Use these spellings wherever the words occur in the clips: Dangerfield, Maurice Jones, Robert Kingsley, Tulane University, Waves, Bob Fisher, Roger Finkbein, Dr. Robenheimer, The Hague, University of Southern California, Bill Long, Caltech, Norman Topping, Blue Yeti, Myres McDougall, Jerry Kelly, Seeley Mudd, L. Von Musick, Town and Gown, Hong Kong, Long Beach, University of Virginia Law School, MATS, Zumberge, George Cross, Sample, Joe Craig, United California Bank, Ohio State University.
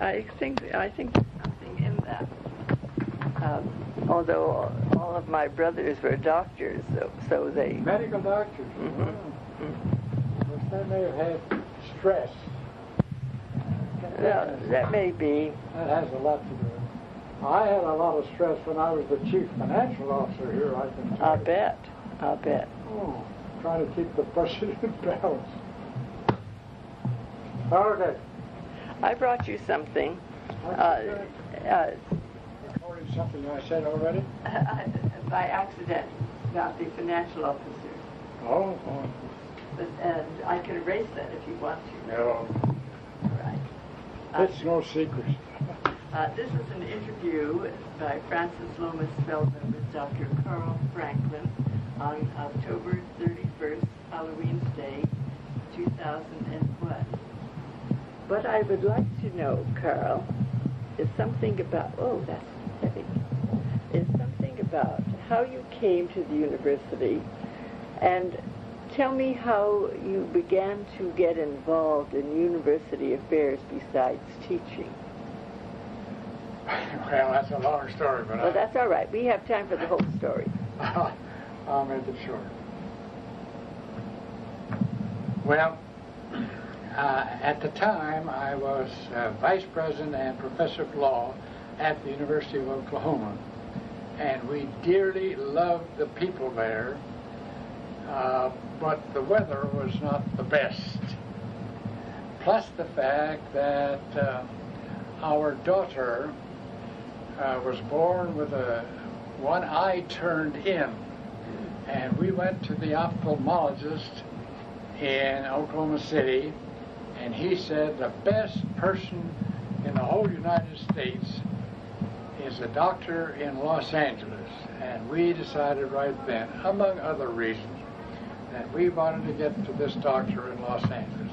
I think there's something in that. Although all of my brothers were doctors, so they medical doctors. Mm-hmm. Mm-hmm. Well, they may have had stress. That may be. That has a lot to do with it. I had a lot of stress when I was the chief financial officer here. I think. I bet. Oh, trying to keep the budget in balance. Okay. I brought you something. Something I said already? By accident, about the financial officer. Oh. And I can erase that if you want to. No. Right. It's no secret. This is an interview by Frances Lomas Feldman with Dr. Carl Franklin on October 31st, Halloween's Day, 2001. What I would like to know, Carl, is something about, oh, that's heavy, is something about how you came to the university, and tell me how you began to get involved in university affairs besides teaching. Well, that's a long story, but well, that's all right. We have time for the whole story. I'll make it short. Well, at the time, I was vice president and professor of law at the University of Oklahoma, and we dearly loved the people there, but the weather was not the best. Plus the fact that our daughter was born with one eye turned in, and we went to the ophthalmologist in Oklahoma City, and he said the best person in the whole United States is a doctor in Los Angeles, and we decided right then, among other reasons, that we wanted to get to this doctor in Los Angeles.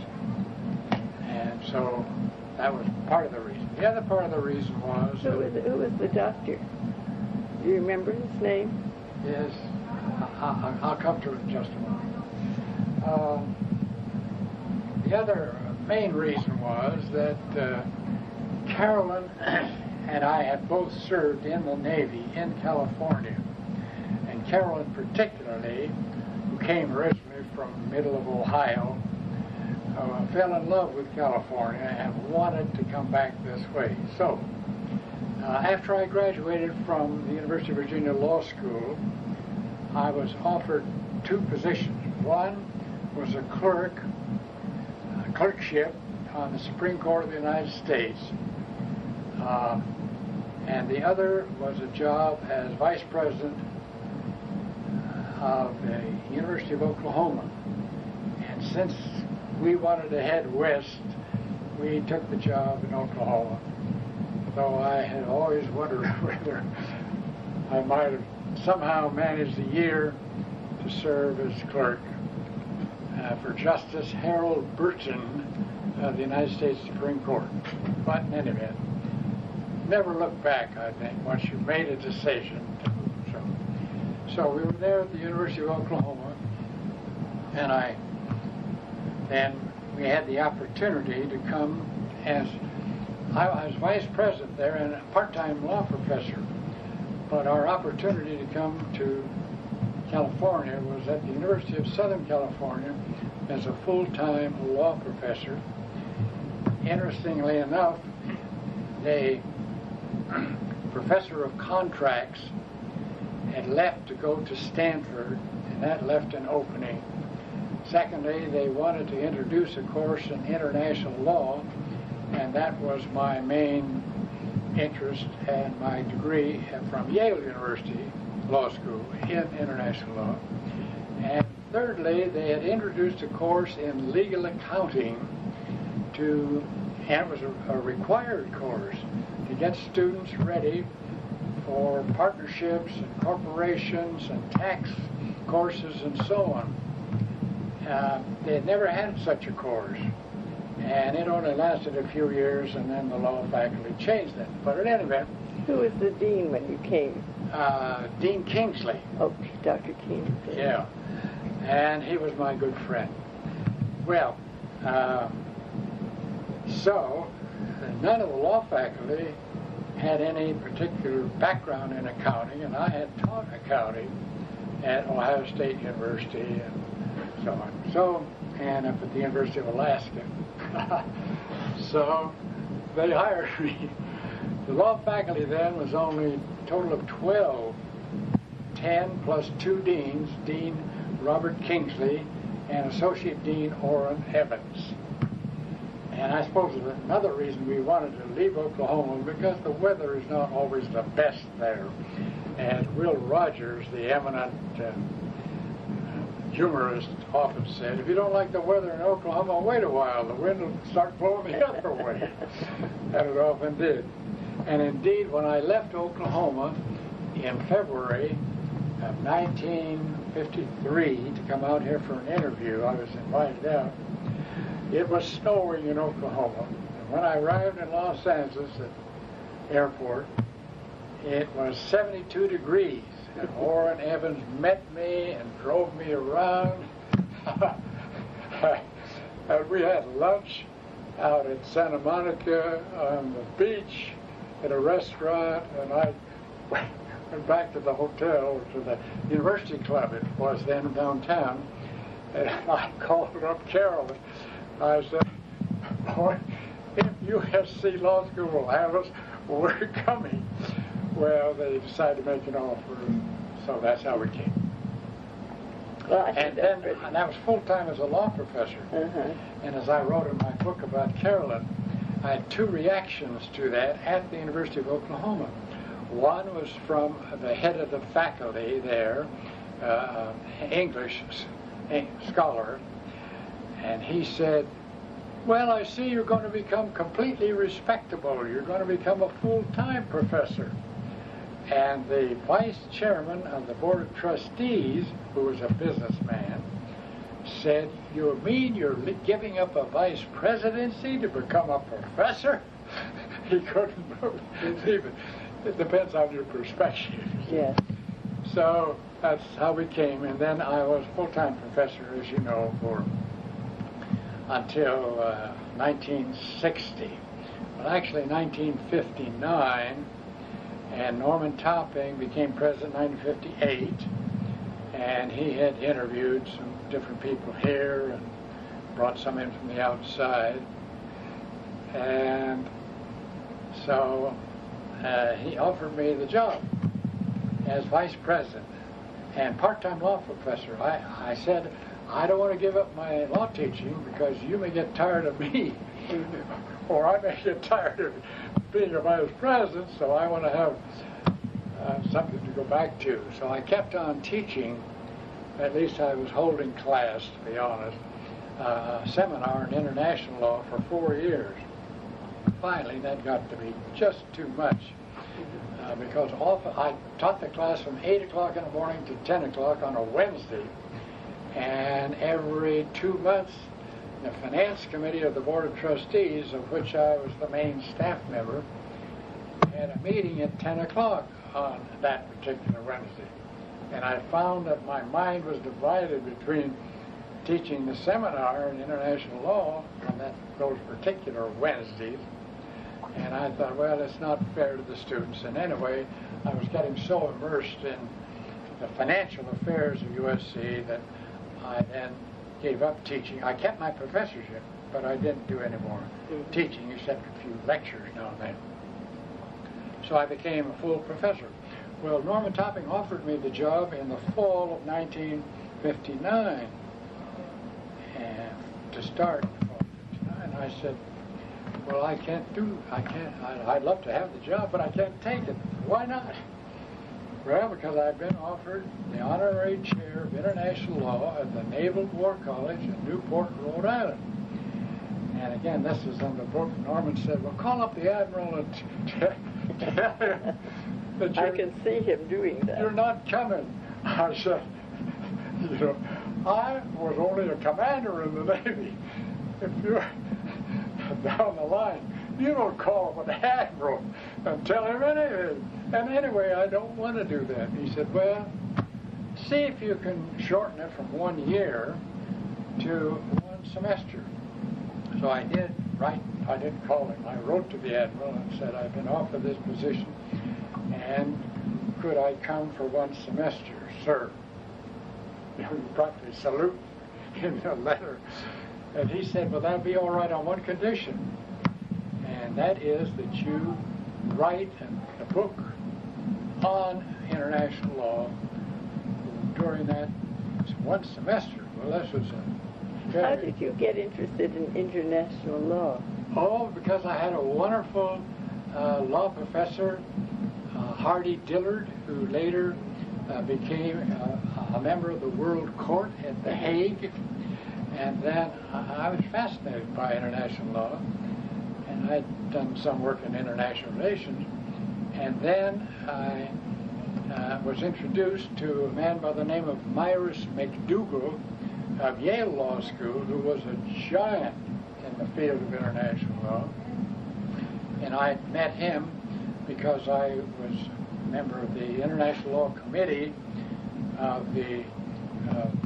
And so that was part of the reason. The other part of the reason was... who was the doctor? Do you remember his name? Yes. I'll come to it in just a moment. The other main reason was that Carolyn and I had both served in the Navy in California, and Carolyn particularly, who came originally from the middle of Ohio, fell in love with California and wanted to come back this way. So, after I graduated from the University of Virginia Law School, I was offered two positions. One was a clerkship on the Supreme Court of the United States, and the other was a job as vice president of the University of Oklahoma. And since we wanted to head west, we took the job in Oklahoma, though I had always wondered whether I might have somehow managed a year to serve as clerk for Justice Harold Burton of the United States Supreme Court. But in any event, never look back, I think, once you've made a decision. So we were there at the University of Oklahoma, and we had the opportunity to come as, I was vice president there and a part-time law professor, but our opportunity to come to California was at the University of Southern California as a full-time law professor. Interestingly enough, a professor of contracts had left to go to Stanford, and that left an opening. Secondly, they wanted to introduce a course in international law, and that was my main interest, and my degree from Yale University Law School in international law. And thirdly, they had introduced a course in legal accounting and it was a required course to get students ready for partnerships and corporations and tax courses and so on. They had never had such a course, and it only lasted a few years, and then the law faculty changed it. But in any event... Who was the dean when you came? Dean Kingsley. Oh, Dr. Kingsley. Yeah, and he was my good friend. Well, So none of the law faculty had any particular background in accounting, and I had taught accounting at Ohio State University and so on. So, and up at the University of Alaska. So they hired me. The law faculty then was only a total of 12, 10 plus two deans, Dean Robert Kingsley and Associate Dean Orrin Evans. And I suppose another reason we wanted to leave Oklahoma because the weather is not always the best there. And Will Rogers, the eminent humorist, often said, if you don't like the weather in Oklahoma, wait a while. The wind will start blowing the other way. And it often did. And indeed, when I left Oklahoma in February of 1953 to come out here for an interview, I was invited out. It was snowing in Oklahoma. And when I arrived in Los Angeles at the airport, it was 72 degrees. And Orrin Evans met me and drove me around. And we had lunch out at Santa Monica on the beach at a restaurant. And I went back to the hotel, to the University Club, it was then downtown. And I called up Carolyn. I said, boy, if USC Law School will have us, we're coming. Well, they decided to make an offer, so that's how we came. Well, and I was full-time as a law professor. And as I wrote in my book about Carolyn, I had two reactions to that at the University of Oklahoma. One was from the head of the faculty there, English scholar, and he said, well, I see you're going to become completely respectable. You're going to become a full-time professor. And the vice chairman of the board of trustees, who was a businessman, said, you mean you're giving up a vice presidency to become a professor? He couldn't believe it. It depends on your perspective. Yes. So that's how we came. And then I was full-time professor, as you know, for until 1960. Well, actually 1959. And Norman Topping became president in 1958, and he had interviewed some different people here and brought some in from the outside. And so he offered me the job as vice president and part-time law professor. I said, I don't want to give up my law teaching because you may get tired of me, or I may get tired of being a vice president, so I want to have something to go back to. So I kept on teaching. At least I was holding class, to be honest, a seminar in international law for 4 years. Finally, that got to be just too much because often I taught the class from 8 o'clock in the morning to 10 o'clock on a Wednesday, and every 2 months the Finance Committee of the Board of Trustees, of which I was the main staff member, had a meeting at 10 o'clock on that particular Wednesday. And I found that my mind was divided between teaching the seminar in international law on those particular Wednesdays, and I thought, well, it's not fair to the students. And anyway, I was getting so immersed in the financial affairs of USC that I then gave up teaching. I kept my professorship, but I didn't do any more teaching except a few lectures now and then. So I became a full professor. Well, Norman Topping offered me the job in the fall of 1959. And to start in the fall of 1959, I said, well, I'd love to have the job, but I can't take it. Why not? Well, because I've been offered the honorary chair of international law at the Naval War College in Newport, Rhode Island. And again, this is on the book. Norman said, well, call up the admiral and tell him that I can see him doing that. You're not coming. I said, you know, I was only a commander in the Navy. If you're down the line, you don't call up an admiral and tell him anything. And anyway, I don't want to do that. He said, well, see if you can shorten it from 1 year to 1 semester. So I did. right, I didn't call him. I wrote to the admiral and said, I've been offered this position, and could I come for one semester, sir? You practically salute in the letter. And he said, well, that'll be all right on one condition, and that is that you write a book on international law during that one semester. Well, this was a very... How did you get interested in international law? Oh, because I had a wonderful law professor, Hardy Dillard, who later became a member of the World Court at The Hague. And then I was fascinated by international law, and I'd done some work in international relations. And then I was introduced to a man by the name of Myres McDougall of Yale Law School, who was a giant in the field of international law. And I met him because I was a member of the International Law Committee of the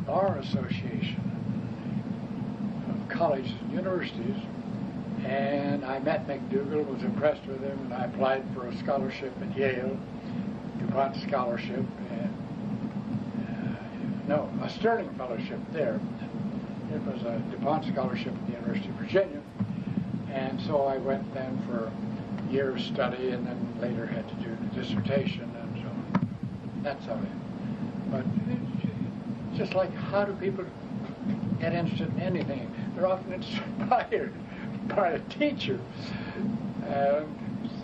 Bar Association of colleges and universities. And I met McDougall, was impressed with him, and I applied for a scholarship at Yale, DuPont Scholarship, and no, a Sterling Fellowship there. It was a DuPont Scholarship at the University of Virginia. And so I went then for a year of study, and then later had to do the dissertation, and so on. That's how it. But it's just like, how do people get interested in anything? They're often inspired by a teacher.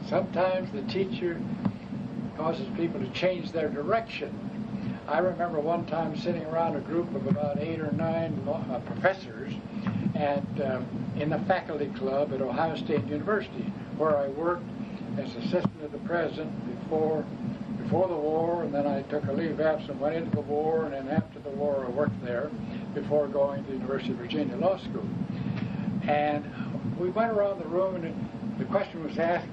Sometimes the teacher causes people to change their direction. I remember one time sitting around a group of about 8 or 9 professors and in the faculty club at Ohio State University, where I worked as assistant to the president before the war, and then I took a leave absent, went into the war, and then after the war I worked there before going to the University of Virginia Law School. And we went around the room, and the question was asked,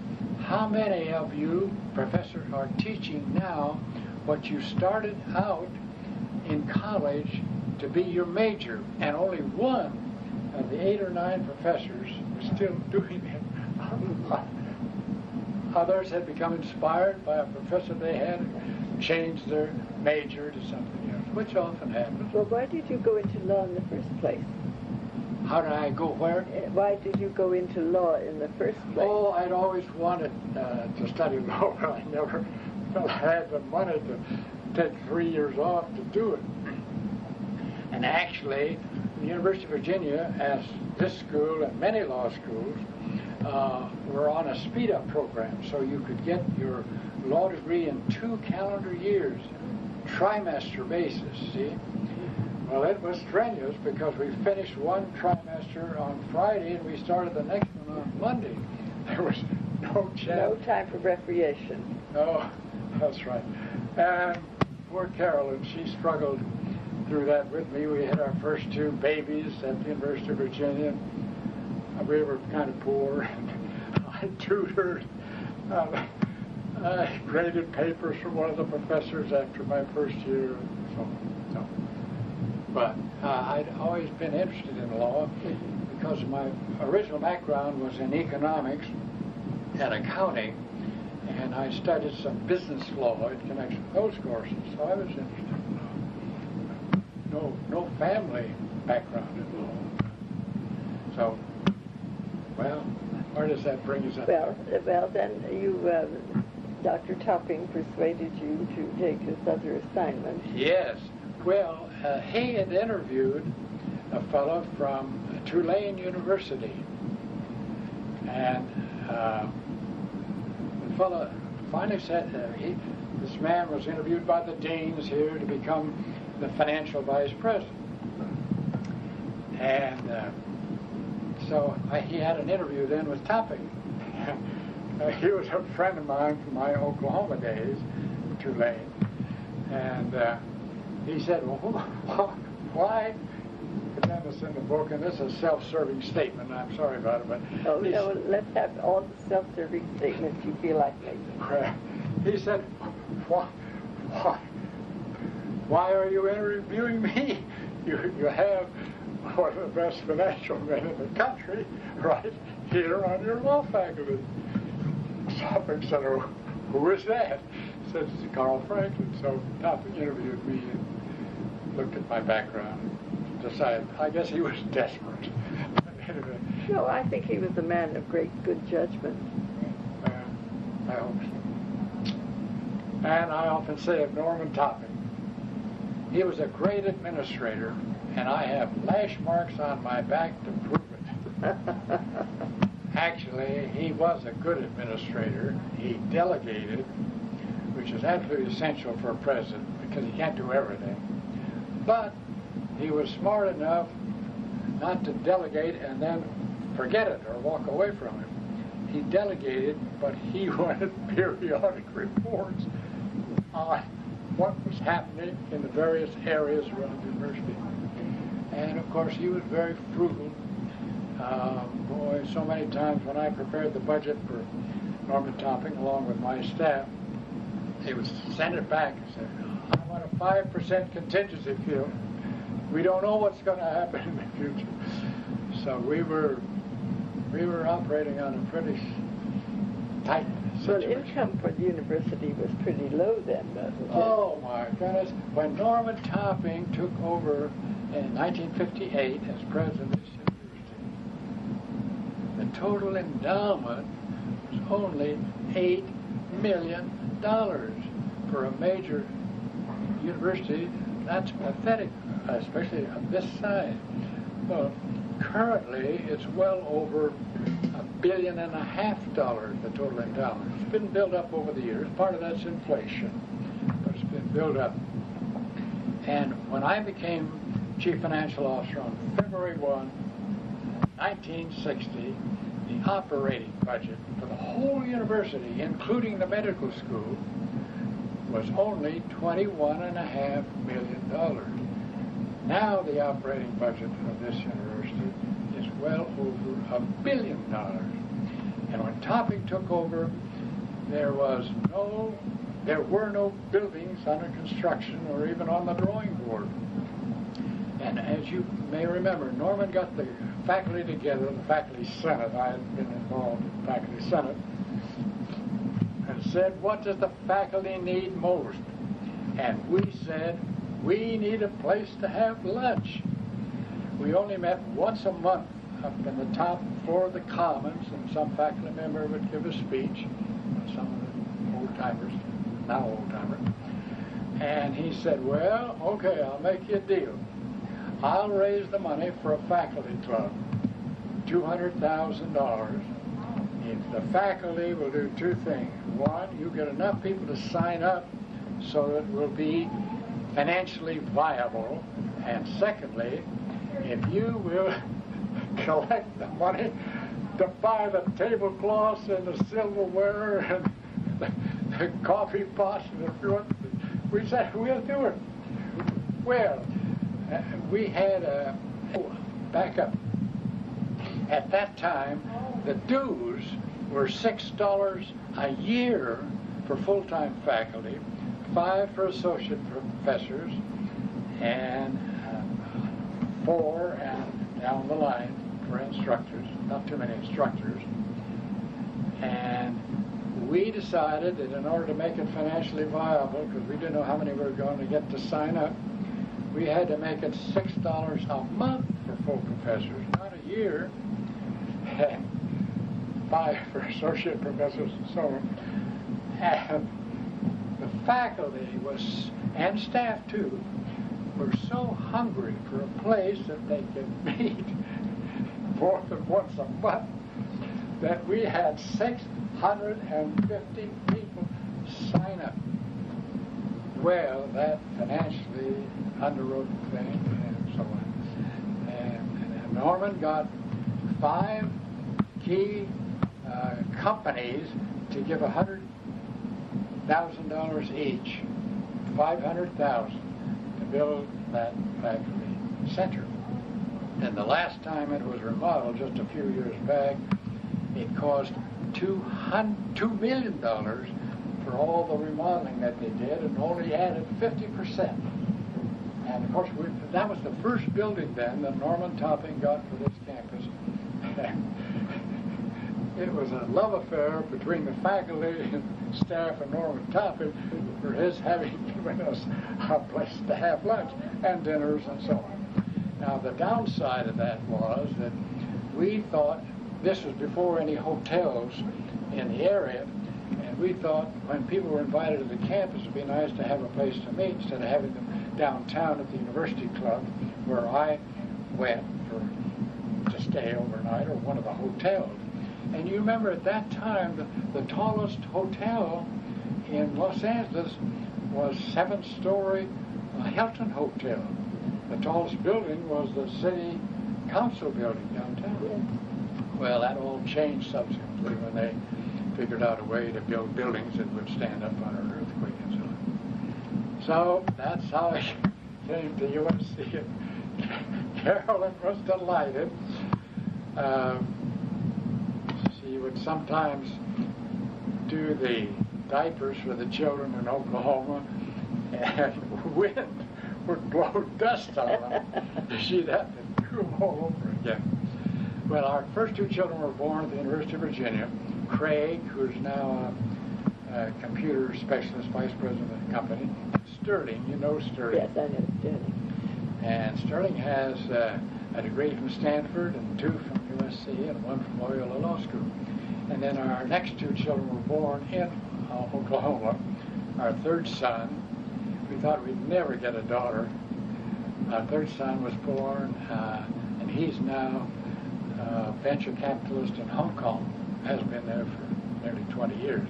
how many of you professors are teaching now what you started out in college to be your major? And only one of the 8 or 9 professors was still doing it. Others had become inspired by a professor they had and changed their major to something else, which often happens. Well, why did you go into law in the first place? How did I go where? Why did you go into law in the first place? Oh, I'd always wanted to study law, but I never had the money to take 3 years off to do it. And actually, the University of Virginia, as this school and many law schools, were on a speed-up program, so you could get your law degree in 2 calendar years, trimester basis, see? Well, it was strenuous because we finished one trimester on Friday and we started the next one on Monday. There was no chance. No time for recreation. No, that's right. And poor Carolyn, she struggled through that with me. We had our first 2 babies at the University of Virginia. We were kind of poor. I tutored. I graded papers from one of the professors after my first year. So. But I'd always been interested in law because my original background was in economics and accounting, and I studied some business law in connection with those courses, so I was interested in law. No family background in law. So, well, where does that bring us up? Well, then you... Dr. Topping persuaded you to take this other assignment. Yes. Well, he had interviewed a fellow from Tulane University. And the fellow finally said, this man was interviewed by the deans here to become the financial vice president. And so he had an interview then with Topping. He was a friend of mine from my Oklahoma days, Tulane, and he said, well, why? I've got this in the book, and this is a self-serving statement. I'm sorry about it, but... Oh, no, let's have all the self-serving statements you feel like making. He said, why are you interviewing me? You have one of the best financial men in the country, right? here on your law faculty. Topping said, oh, who is that? I said, it's Carl Franklin. So Topping interviewed me and looked at my background and decided, I guess he was desperate. No, I think he was a man of great good judgment. I hope so. And I often say of Norman Topping, he was a great administrator, and I have lash marks on my back to prove it. Actually, he was a good administrator. He delegated, which is absolutely essential for a president because he can't do everything. But he was smart enough not to delegate and then forget it or walk away from it. He delegated, but he wanted periodic reports on what was happening in the various areas around the university. And of course, he was very frugal. Boy, so many times when I prepared the budget for Norman Topping, along with my staff, they would send it back and say, I want a 5% contingency field. We don't know what's going to happen in the future. So we were operating on a pretty tight situation. Well, income for the university was pretty low then, wasn't it? Oh, my goodness. When Norman Topping took over in 1958 as president of this university, the total endowment was only $8 million for a major university. That's pathetic, especially of this size. Well, currently, it's well over $1.5 billion, the total endowment. It's been built up over the years. Part of that's inflation, but it's been built up. And when I became chief financial officer on February 1, 1960, the operating budget for the whole university, including the medical school, was only $21.5 million. Now the operating budget of this university is well over $1 billion. And when Topping took over, there were no buildings under construction or even on the drawing board. And as you may remember, Norman got the faculty together, the faculty senate. I had been involved in the faculty senate. Said, what does the faculty need most? And we said, we need a place to have lunch. We only met once a month up in the top floor of the Commons, and some faculty member would give a speech, some of the old-timers, now old-timer. And he said, well, okay, I'll make you a deal. I'll raise the money for a faculty club, $200,000. The faculty will do two things. One, you get enough people to sign up so that it will be financially viable. And secondly, if you will collect the money to buy the tablecloths and the silverware and the coffee pots and the fruit, we said, we'll do it. Well, we had a backup. At that time, the dues were $6 a year for full-time faculty, $5 for associate professors, and $4 and down the line for instructors, not too many instructors. And we decided that in order to make it financially viable, because we didn't know how many we were going to get to sign up, we had to make it $6 a month for full professors, not a year, and $5 for associate professors and so on. And the faculty was, and staff too, were so hungry for a place that they could meet more than once a month that we had 650 people sign up. Well, that financially underwrote the thing and so on. And Norman got 5 key companies to give $100,000 each, $500,000, to build that faculty center. And the last time it was remodeled, just a few years back, it cost $2 million for all the remodeling that they did, and only added 50%. And of course, that was the first building then that Norman Topping got for this campus. it was a love affair between the faculty and staff and Norman Topping for his having given us a place to have lunch and dinners and so on. Now, the downside of that was that we thought, this was before any hotels in the area, and we thought when people were invited to the campus, it would be nice to have a place to meet instead of having them downtown at the University Club, where I went to stay overnight, or one of the hotels. And you remember at that time, the tallest hotel in Los Angeles was seven-story Hilton Hotel. The tallest building was the city council building downtown. Well, that all changed subsequently when they figured out a way to build buildings that would stand up on an earthquake and so on. So that's how I came to USC. And Carolyn was delighted. She would sometimes do the diapers for the children in Oklahoma, and wind would blow dust on them. She'd have to do them all over again. Well, our first two children were born at the University of Virginia. Craig, who's now a computer specialist, vice president of the company. Sterling, you know Sterling. Yes, I know Sterling. And Sterling has a degree from Stanford and two from USC and one from Loyola Law School. And then our next two children were born in Oklahoma. Our third son, we thought we'd never get a daughter. Our third son was born, and he's now a venture capitalist in Hong Kong. Has been there for nearly 20 years.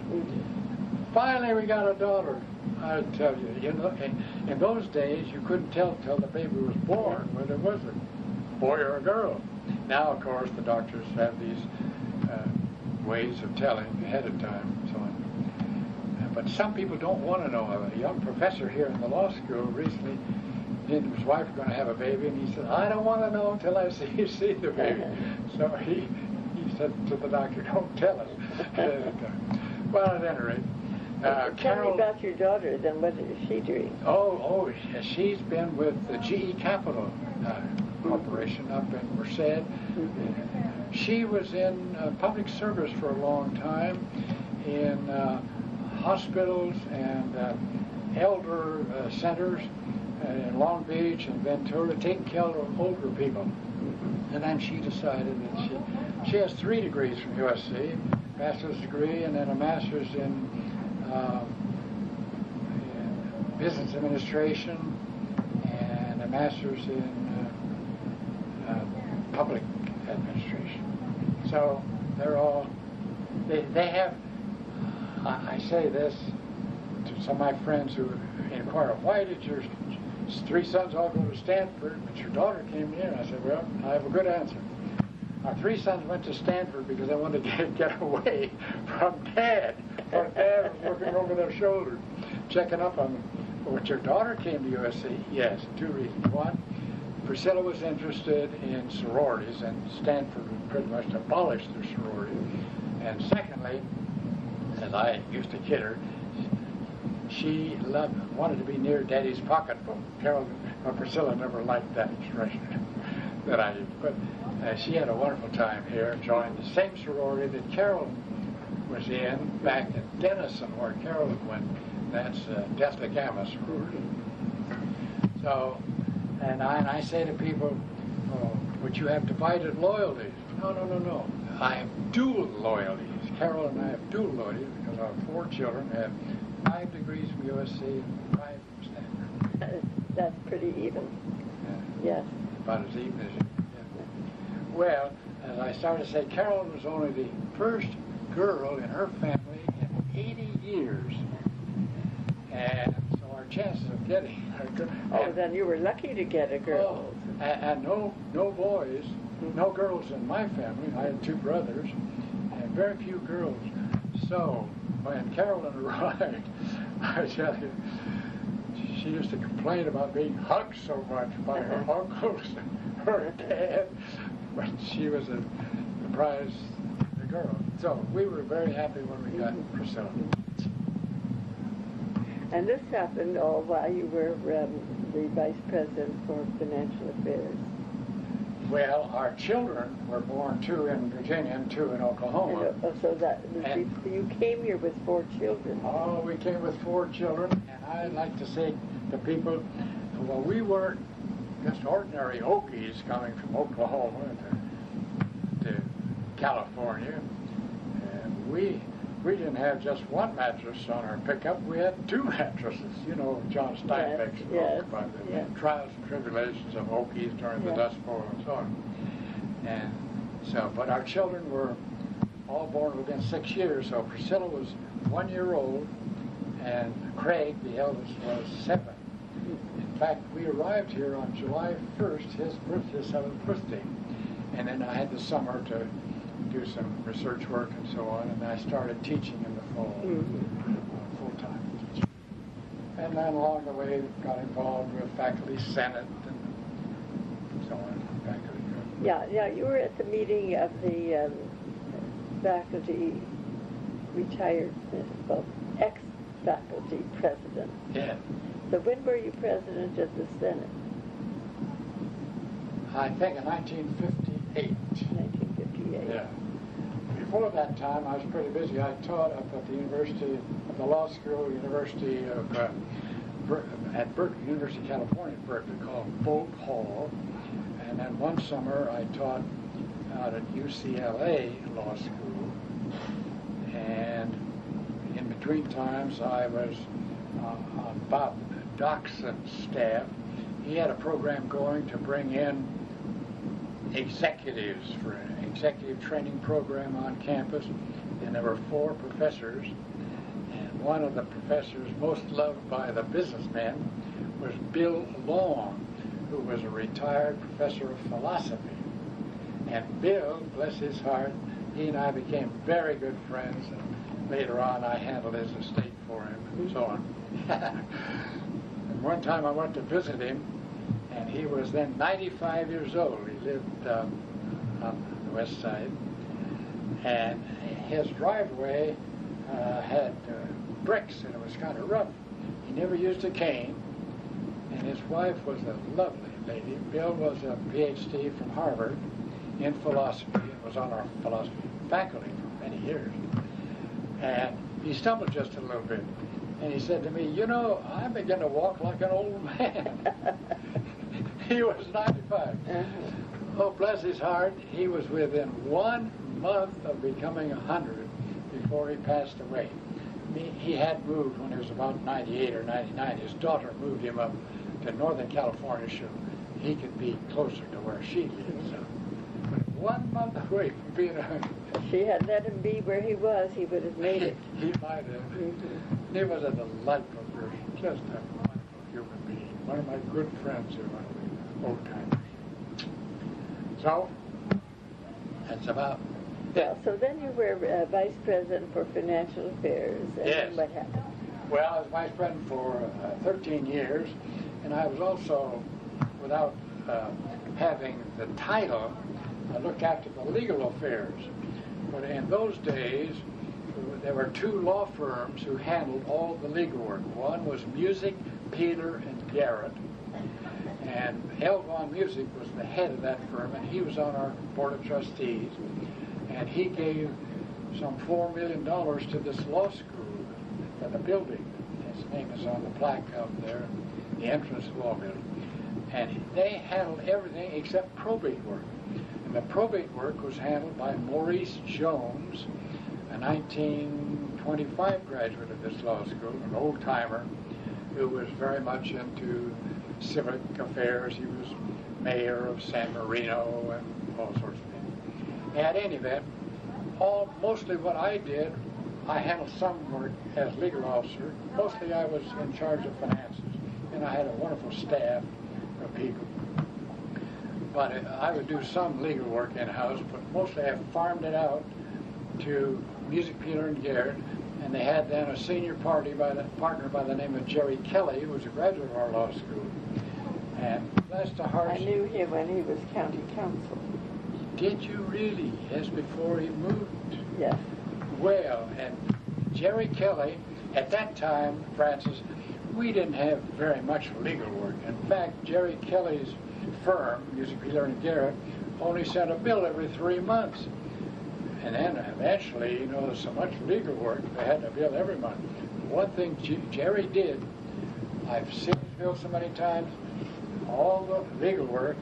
Finally, we got a daughter. I tell you, in those days, you couldn't tell till the baby was born whether it was a boy or a girl. Now, of course, the doctors have these ways of telling ahead of time and so on. But some people don't want to know. A young professor here in the law school recently, his wife was going to have a baby, and he said, I don't want to know until I see the baby. So he said to the doctor, don't tell us. Well, at any rate, Carol, tell me about your daughter, then. What is she doing? Oh, she's been with the GE Capital Corporation up in Merced. She was in public service for a long time in hospitals and elder centers in Long Beach and Ventura, taking care of older people. And then she decided that she has 3 degrees from USC, a bachelor's degree and then a master's in business administration and a master's in public administration. So they're all, they have, I say this to some of my friends who inquire, why did your three sons all go to Stanford, but your daughter came here? And I said, well, I have a good answer. Our three sons went to Stanford because they wanted to get away from Dad. Or Dad was looking over their shoulder, checking up on them. But when your daughter came to USC, yes, two reasons. One, Priscilla was interested in sororities, and Stanford pretty much abolished their sorority. And secondly, as I used to kid her, she wanted to be near Daddy's pocketbook. Priscilla never liked that expression that I did. But she had a wonderful time here, joined the same sorority that Carolyn was in back at Denison, where Carolyn went. That's Delta Gamma sorority. So, and I say to people, oh, would you have divided loyalties? No. I have dual loyalties. Carolyn and I have dual loyalties because our four children have 5 degrees from USC and 5 from Stanford. That's pretty even. Yes. About as even as you. Well, as I started to say, Carolyn was only the first girl in her family in 80 years. And so our chances of getting a girl... Oh, then you were lucky to get a girl. Oh, and no boys, no girls in my family. I had two brothers, and very few girls. So when Carolyn arrived, I tell you, she used to complain about being hugged so much by her uncles and her dad. But she was a prize girl. So we were very happy when we got Priscilla. And this happened all while you were the vice president for financial affairs. Well, our children were born 2 in Virginia and 2 in Oklahoma. Oh, so that you came here with 4 children. Oh, we came with 4 children, and I like to say to people, well, we weren't just ordinary Okies coming from Oklahoma to California. And we didn't have just 1 mattress on our pickup, we had 2 mattresses. You know, John Steinbeck's book about the trials and tribulations of Okies during the Dust Bowl and so on. And so, but our children were all born within 6 years, so Priscilla was 1 year old, and Craig, the eldest, was 7. In fact, we arrived here on July 1st, his 7th birthday, and then I had the summer to do some research work and so on, and I started teaching in the fall, full-time teaching. And then along the way, got involved with faculty senate and so on. Faculty group. Yeah, you were at the meeting of the faculty retired, well, ex-faculty president. Yeah. So when were you president of the senate? I think in 1958. Yeah. Before that time, I was pretty busy. I taught up at the University of the Law School, at Berkeley, University of California, Berkeley, called Boat Hall. And then one summer, I taught out at UCLA Law School. And in between times, I was on Bob Doxson's staff. He had a program going to bring in executives for an executive training program on campus, and there were 4 professors, and one of the professors most loved by the businessmen was Bill Long, who was a retired professor of philosophy. And Bill, bless his heart, he and I became very good friends, and later on I handled his estate for him and so on. And one time I went to visit him, and he was then 95 years old. He lived on the west side. And his driveway had bricks, and it was kind of rough. He never used a cane. And his wife was a lovely lady. Bill was a PhD from Harvard in philosophy, and was on our philosophy faculty for many years. And he stumbled just a little bit. And he said to me, you know, I begin to walk like an old man. He was 95. Oh, bless his heart, he was within 1 month of becoming 100 before he passed away. He had moved when he was about 98 or 99. His daughter moved him up to Northern California so he could be closer to where she lives. So, 1 month away from being 100. If she had let him be where he was, he would have made it. He might have. He was a delightful person, just a wonderful human being. One of my good friends who went away. Old-timers. So, that's about it. Well, so then you were Vice President for Financial Affairs, and what happened? Well, I was Vice President for 13 years, and I was also, without having the title, I looked after the legal affairs. But in those days, there were 2 law firms who handled all the legal work. One was Musick, Peeler and Garrett. And L. Von Musick was the head of that firm, and he was on our board of trustees. And he gave some $4 million to this law school for the building. His name is on the plaque up there, the entrance to the law building. And they handled everything except probate work. And the probate work was handled by Maurice Jones, a 1925 graduate of this law school, an old-timer, who was very much into civic affairs. He was mayor of San Marino and all sorts of things. At any event, mostly what I did, I handled some work as legal officer. Mostly I was in charge of finances, and I had a wonderful staff of people. But I would do some legal work in-house, but mostly I farmed it out to Musick Peeler and Garrett, and they had then a senior partner by the name of Jerry Kelly, who was a graduate of our law school. And bless the heart. I knew him when he was county council. Did you really? Yes, before he moved. Yes. Well, and Jerry Kelly, at that time, Frances, we didn't have very much legal work. In fact, Jerry Kelly's firm, Musick Peeler and Garrett, only sent a bill every 3 months. And then eventually, you know, so much legal work, they had to bill every month. One thing Jerry did, I've seen his bill so many times, all the legal work,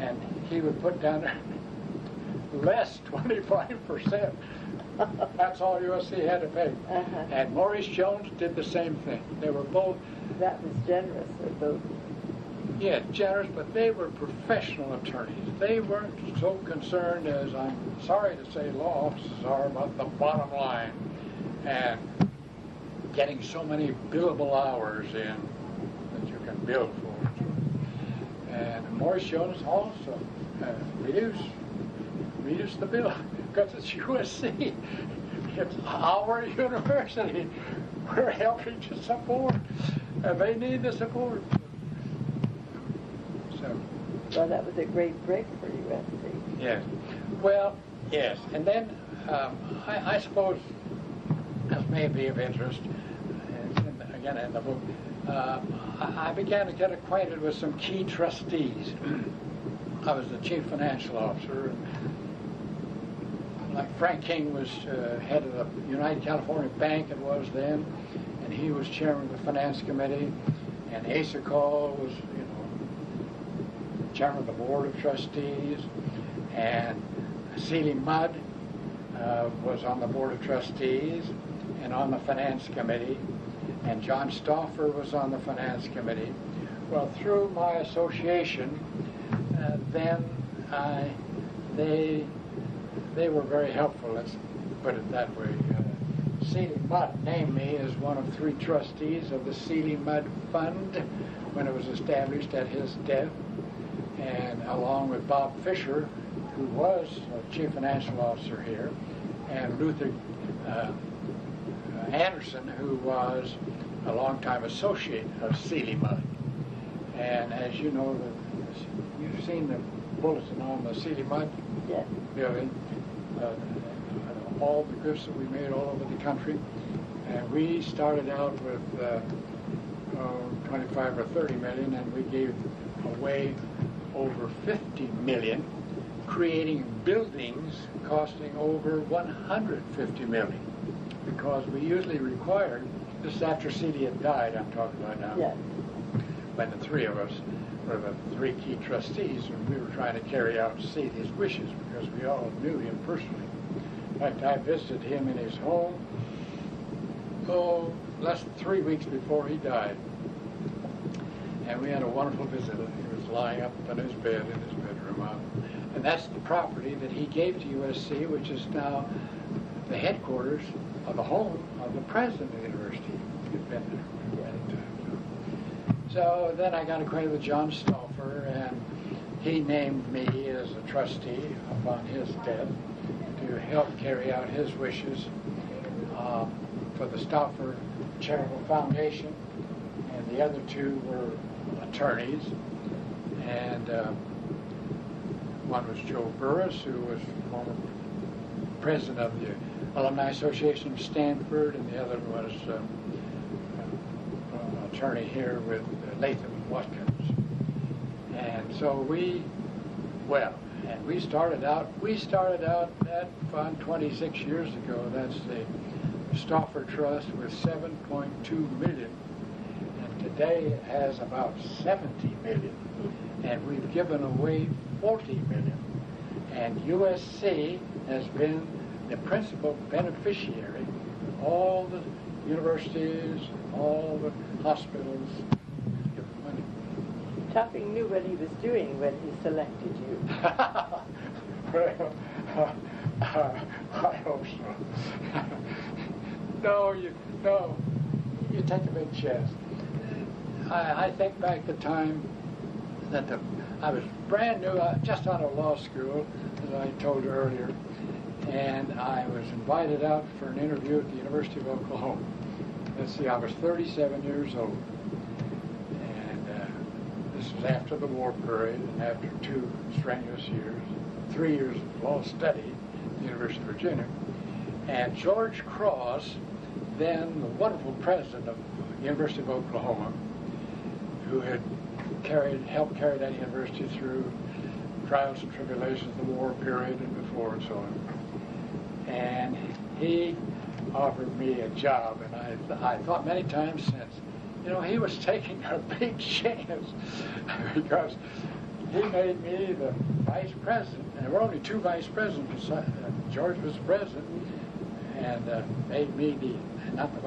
and he would put down less 25%. That's all USC had to pay. Uh-huh. And Maurice Jones did the same thing. They were both... That was generous, both. Yeah, generous, but they were professional attorneys. They weren't so concerned as, I'm sorry to say, law offices are about the bottom line and getting so many billable hours in that you can bill for. And Maurice Jones also reduced the bill because it's USC. It's our university. We're helping to support, and they need the support. Well, that was a great break for USC. Yes. Well, yes. And then I suppose this may be of interest, again in the book, I began to get acquainted with some key trustees. I was the chief financial officer. Like Frank King was head of the United California Bank, it was then, and he was chairman of the finance committee, and Asa Call was, you know, chairman of the board of trustees, and Seeley Mudd was on the board of trustees and on the finance committee, and John Stauffer was on the finance committee. Well, through my association, they were very helpful. Let's put it that way. Seeley Mudd named me as one of 3 trustees of the Seeley Mudd Fund when it was established at his death. And along with Bob Fisher, who was chief financial officer here, and Luther Anderson, who was a longtime associate of Seeley Mudd. And as you know, you've seen the bulletin on the Seeley Mudd building, all the gifts that we made all over the country. And we started out with 25 or 30 million, and we gave away over 50 million, creating buildings costing over 150 million, because we usually required, this is after CD had died, I'm talking about now, yes, when the 3 of us were the 3 key trustees, and we were trying to carry out CD's wishes because we all knew him personally. In fact, I visited him in his home, oh, less than 3 weeks before he died, and we had a wonderful visit. Lying up on his bed in his bedroom out. And that's the property that he gave to USC, which is now the headquarters of the home of the president of the university. He's been there many times. So then I got acquainted with John Stauffer, and he named me as a trustee upon his death to help carry out his wishes for the Stauffer Charitable Foundation, and the other 2 were attorneys. And one was Joe Burris, who was former president of the Alumni Association of Stanford, and the other was an attorney here with Latham Watkins. And so we started out. We started out that fund 26 years ago. That's the Stauffer Trust with $7.2 million, and today it has about 70 million. And we've given away 40 million. And USC has been the principal beneficiary of all the universities, all the hospitals. Money. Topping knew what he was doing when he selected you. Well, I hope so. No, you take a big chance. I think back the time that I was brand new, just out of law school, as I told you earlier, and I was invited out for an interview at the University of Oklahoma. Let's see, I was 37 years old, and this was after the war period, and after 2 strenuous years, 3 years of law study at the University of Virginia, and George Cross, then the wonderful president of the University of Oklahoma, who had helped carry that university through trials and tribulations, the war period and before and so on. And he offered me a job, and I thought many times since, you know, he was taking a big chance because he made me the vice president. And there were only two vice presidents. George was the president, and made me the, not the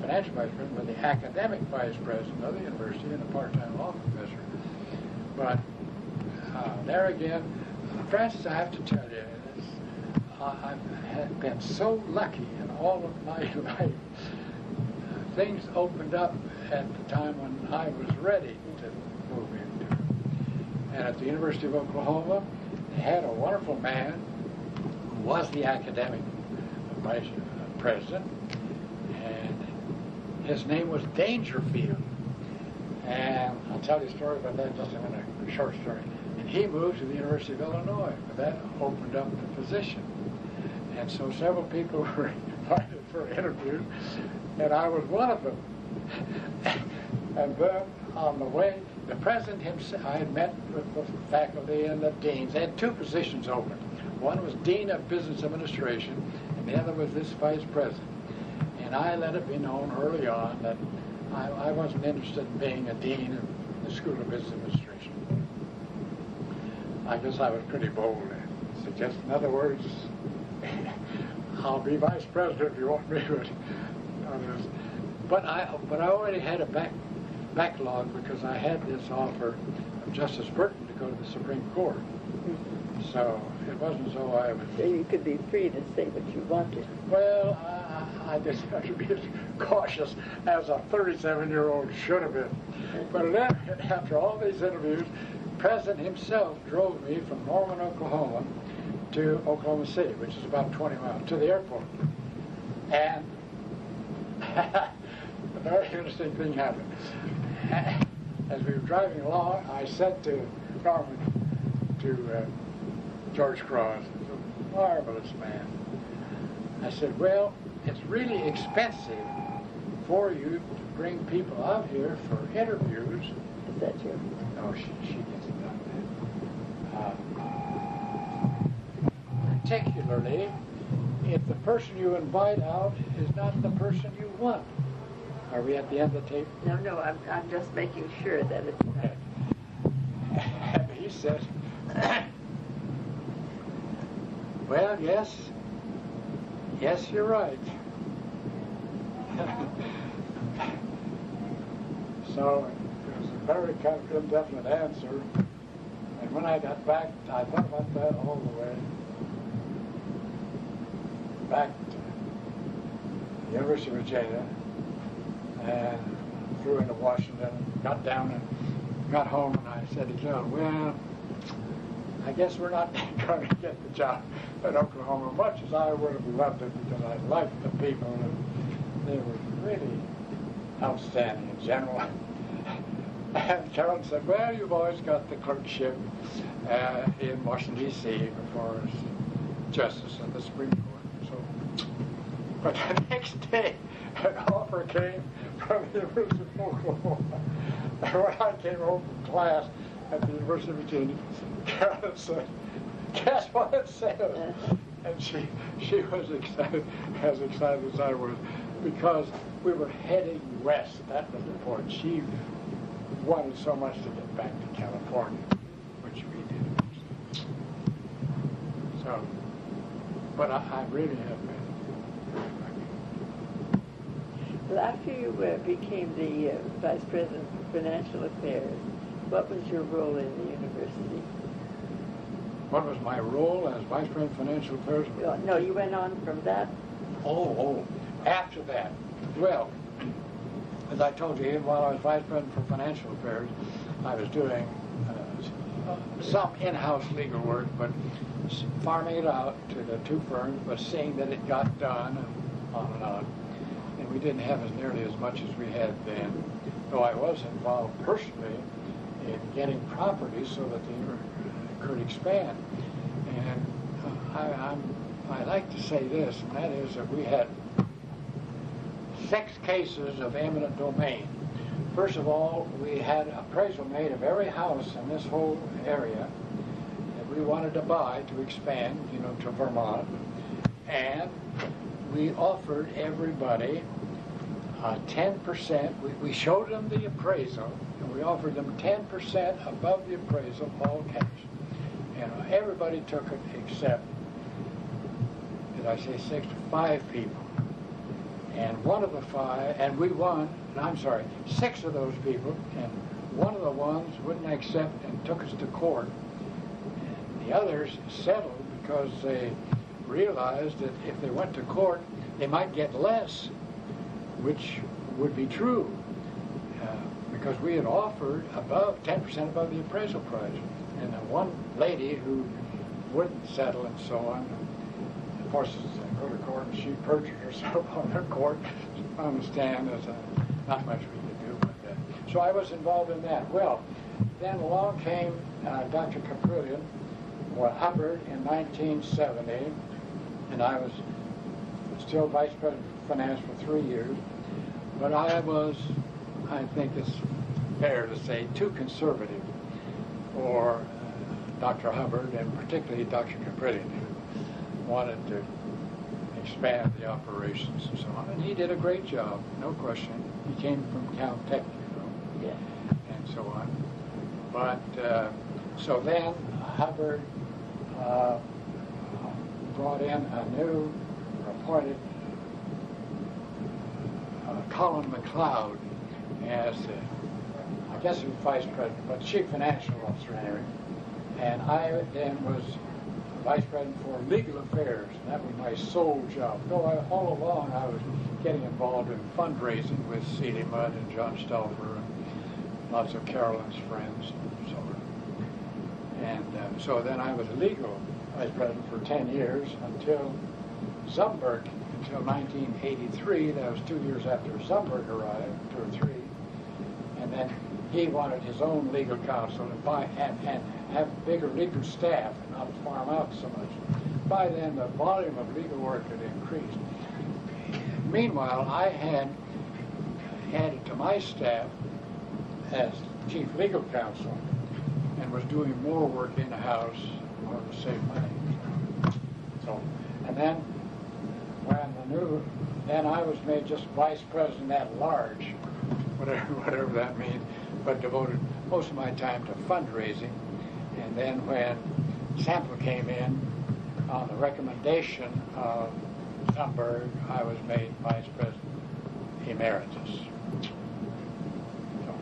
financial vice president, but the academic vice president of the university and a part-time law professor. But there again, Frances, I have to tell you, I've been so lucky in all of my life. Things opened up at the time when I was ready to move into. And at the University of Oklahoma, they had a wonderful man who was the academic vice president, and his name was Dangerfield. And I'll tell you a story about that just in a minute, a short story. And he moved to the University of Illinois, but that opened up the position. And so several people were invited for interviews, and I was one of them. And then on the way, the president himself, I had met with the faculty and the deans. They had two positions open. One was Dean of Business Administration, and the other was this vice president. And I let it be known early on that I wasn't interested in being a dean of the School of Business Administration. I guess I was pretty bold and suggested, in other words, I'll be vice president if you want me to. But I already had a backlog because I had this offer of Justice Burton to go to the Supreme Court. So it wasn't so I was... So you could be free to say what you wanted. Well, I just had to be as cautious as a 37-year-old should have been. But then, after all these interviews, the president himself drove me from Norman, Oklahoma to Oklahoma City, which is about 20 miles, to the airport. And a very interesting thing happened. As we were driving along, I said to Norman, to George Cross, who's a marvelous man, I said, well, it's really expensive for you to bring people out here for interviews. Is that you? No, she gets it done. Particularly if the person you invite out is not the person you want. Are we at the end of the tape? No, no, I'm just making sure that it's... And he says, well, yes, you're right. So it was a very kind of indefinite answer. And when I got back, I thought about that all the way back to the University of Virginia, and flew into Washington, got down and got home, and I said to John, well, I guess we're not going to get the job at Oklahoma, much as I would have loved it, because I liked the people, and they were really outstanding in general. And Carolyn said, well, you've always got the clerkship in Washington, D.C. before Justice of the Supreme Court. So, but the next day, an offer came from the University of Oklahoma. And when I came home from class at the University of Virginia, Carolyn said, guess what it said? And she was excited, as excited as I was, because we were heading west. That was the point. She wanted so much to get back to California, which we did. So, but I really have been. Well, after you became the Vice President of Financial Affairs, what was your role in the university? What was my role as Vice President of Financial Affairs? No, you went on from that. Oh, after that. Well, as I told you, while I was Vice President for Financial Affairs, I was doing some in-house legal work, but farming it out to the two firms, but seeing that it got done and on and on. And we didn't have as nearly as much as we had then, though I was involved personally in getting property so that they could expand. And I like to say this, and that is that we had 6 cases of eminent domain. First of all, we had appraisal made of every house in this whole area we wanted to buy to expand, you know, to Vermont, and we offered everybody 10%. We showed them the appraisal, and we offered them 10% above the appraisal, all cash. You know, everybody took it except, did I say six? Five people. And one of the five, and we won, and I'm sorry, six of those people, and one of the ones wouldn't accept and took us to court. And the others settled because they realized that if they went to court, they might get less, which would be true, because we had offered above 10% above the appraisal price. And the one lady who wouldn't settle and so on, of course, go to court, and she perjured herself on her court. I understand there's not much we could do with that. So I was involved in that. Well, then along came Dr. Caprillion, or Hubbard, in 1970, and I was still vice president of finance for 3 years, but I was, I think it's fair to say, too conservative for Dr. Hubbard, and particularly Dr. Caprillion, who wanted to expand the operations and so on. And he did a great job, no question. He came from Caltech, you know, yeah, and so on. But so then Hubbard brought in a new appointed Colin McLeod as, I guess he was vice president, but chief financial officer, and I then was vice president for legal affairs, and that was my sole job. Though all along I was getting involved in fundraising with Seeley Mudd and John Stauffer and lots of Carolyn's friends and so on. And so then I was legal vice president for 10 years until Zumberge, until 1983. That was 2 years after Zumberge arrived, 2 or 3, and then he wanted his own legal counsel and have bigger legal staff and not farm out so much. By then, the volume of legal work had increased. Meanwhile, I had added to my staff as chief legal counsel and was doing more work in-house in order to save money. So, and then when the new, then I was made just vice president at large, whatever that means, but devoted most of my time to fundraising. And then when Sample came in, on the recommendation of Zumberge, I was made vice president emeritus. So.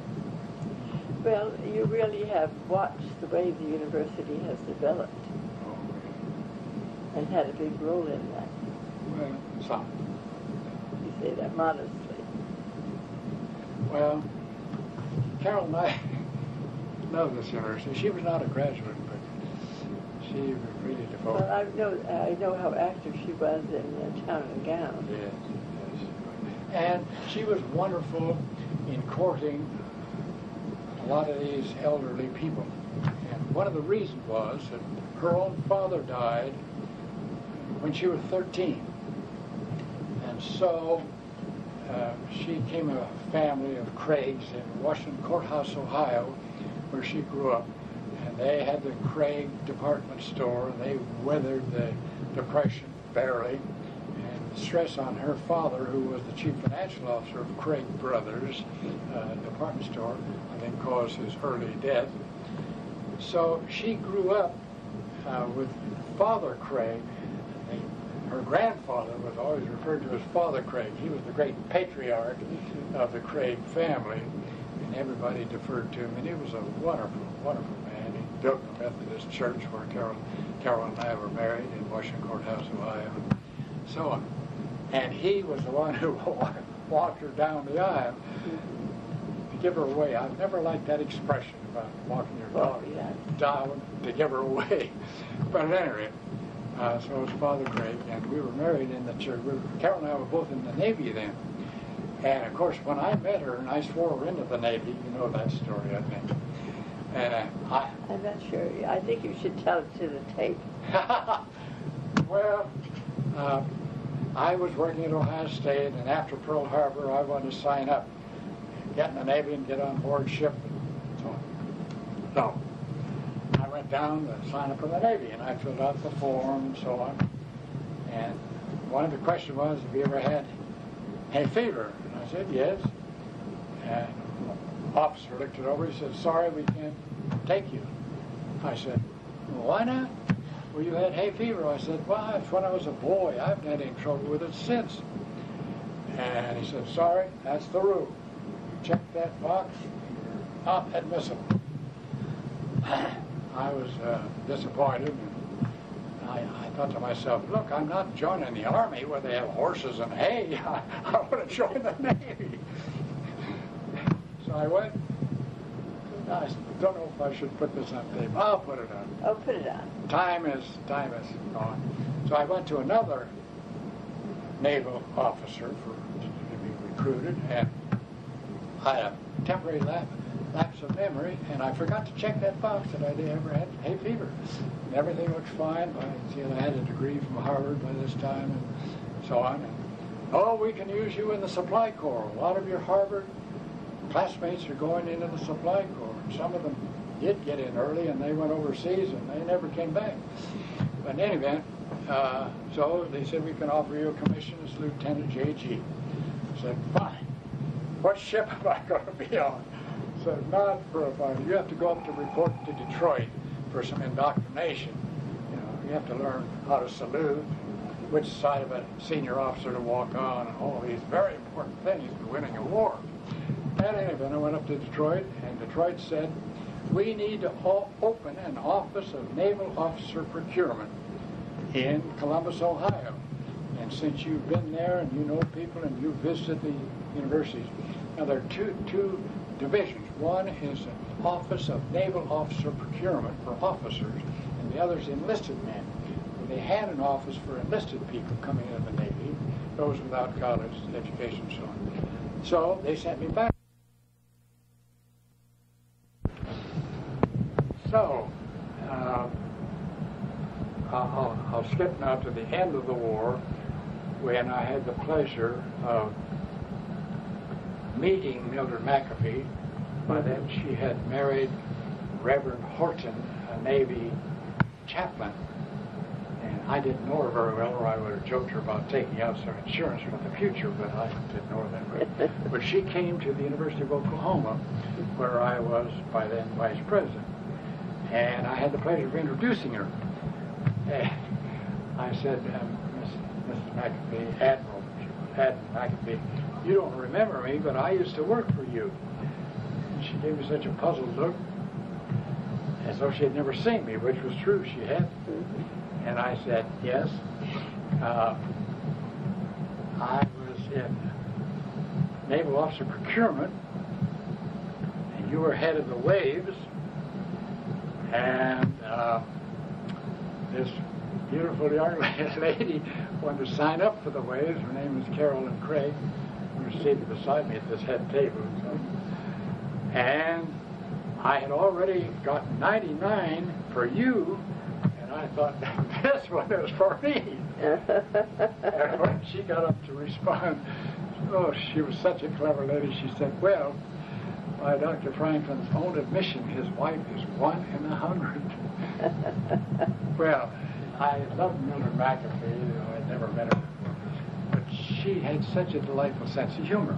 Well, you really have watched the way the university has developed, and had a big role in that. Well, some. You say that modestly. Well, Carol and I know this university. She was not a graduate, but she was really devoted. Well, I know how active she was in town and gown. Yes, yes. And she was wonderful in courting a lot of these elderly people. And one of the reasons was that her own father died when she was 13. And so she came of a family of Craigs in Washington Courthouse, Ohio, where she grew up, and they had the Craig department store, and they weathered the Depression barely, and the stress on her father, who was the chief financial officer of Craig Brothers department store, I think caused his early death. So she grew up with Father Craig. Her grandfather was always referred to as Father Craig. He was the great patriarch of the Craig family. Everybody deferred to him, and he was a wonderful, wonderful man. He built the Methodist church where Carol and I were married in Washington Courthouse, Ohio, and so on. And he was the one who walked her down the aisle to give her away. I've never liked that expression about walking your dog down to give her away. But at any rate, so was Father Craig, and we were married in the church. Carol and I were both in the Navy then. And of course, when I met her, and I swore her into the Navy, you know that story, I think. I'm not sure. I think you should tell it to the tape. Well, I was working at Ohio State, and after Pearl Harbor, I wanted to sign up, get in the Navy, and get on board ship. And so on. So I went down and sign up for the Navy, and I filled out the form and so on. And one of the questions was, have you ever had hay fever? And I said, yes. And the officer looked it over, he said, sorry, we can't take you. I said, why not? Well, you had hay fever. I said, well, it's when I was a boy. I haven't had any trouble with it since. And he said, sorry, that's the rule. Check that box, not admissible. I was disappointed. I thought to myself, look, I'm not joining the Army where they have horses and hay. I want to join the Navy. So I went. I don't know if I should put this on tape. I'll put it on. Oh, put it on. Time is gone. So I went to another naval officer to be recruited, and I had a temporary lapse of memory, and I forgot to check that box that I ever had hay fever. And everything looked fine. I had a degree from Harvard by this time, and so on. And, oh, we can use you in the Supply Corps. A lot of your Harvard classmates are going into the Supply Corps. Some of them did get in early, and they went overseas, and they never came back. But in any event, so they said, we can offer you a commission as Lieutenant J.G. I said, fine. What ship am I going to be on? I said, not for a fire. You have to go up to report to Detroit for some indoctrination. You know, you have to learn how to salute, which side of a senior officer to walk on, and all these very important things for winning a war. At any event, I went up to Detroit, and Detroit said, we need to open an office of naval officer procurement in Columbus, Ohio. And since you've been there and you know people and you visited the universities, now there are two divisions. One is an office of naval officer procurement for officers, and the other is enlisted men. They had an office for enlisted people coming out of the Navy, those without college education and so on. So they sent me back. So, I'll skip now to the end of the war, when I had the pleasure of meeting Mildred McAfee. By then she had married Reverend Horton, a Navy chaplain. And I didn't know her very well, or I would have joked her about taking out some insurance for the future, but I didn't know her that well. But she came to the University of Oklahoma, where I was by then vice president. And I had the pleasure of introducing her. And I said, Mrs. McAfee, Admiral McAfee, you don't remember me, but I used to work for you. And she gave me such a puzzled look, as though she had never seen me, which was true, she had. And I said, yes. I was in Naval Officer Procurement, and you were head of the Waves, and this beautiful young lady wanted to sign up for the Waves. Her name is Carolyn Craig, who was seated beside me at this head table. And I had already got 99 for you, and I thought, this one is for me. And when she got up to respond, oh, she was such a clever lady, she said, well, by Dr. Franklin's own admission, his wife is 1 in 100. Well, I loved Mildred McAfee, you know, I'd never met her before, but she had such a delightful sense of humor.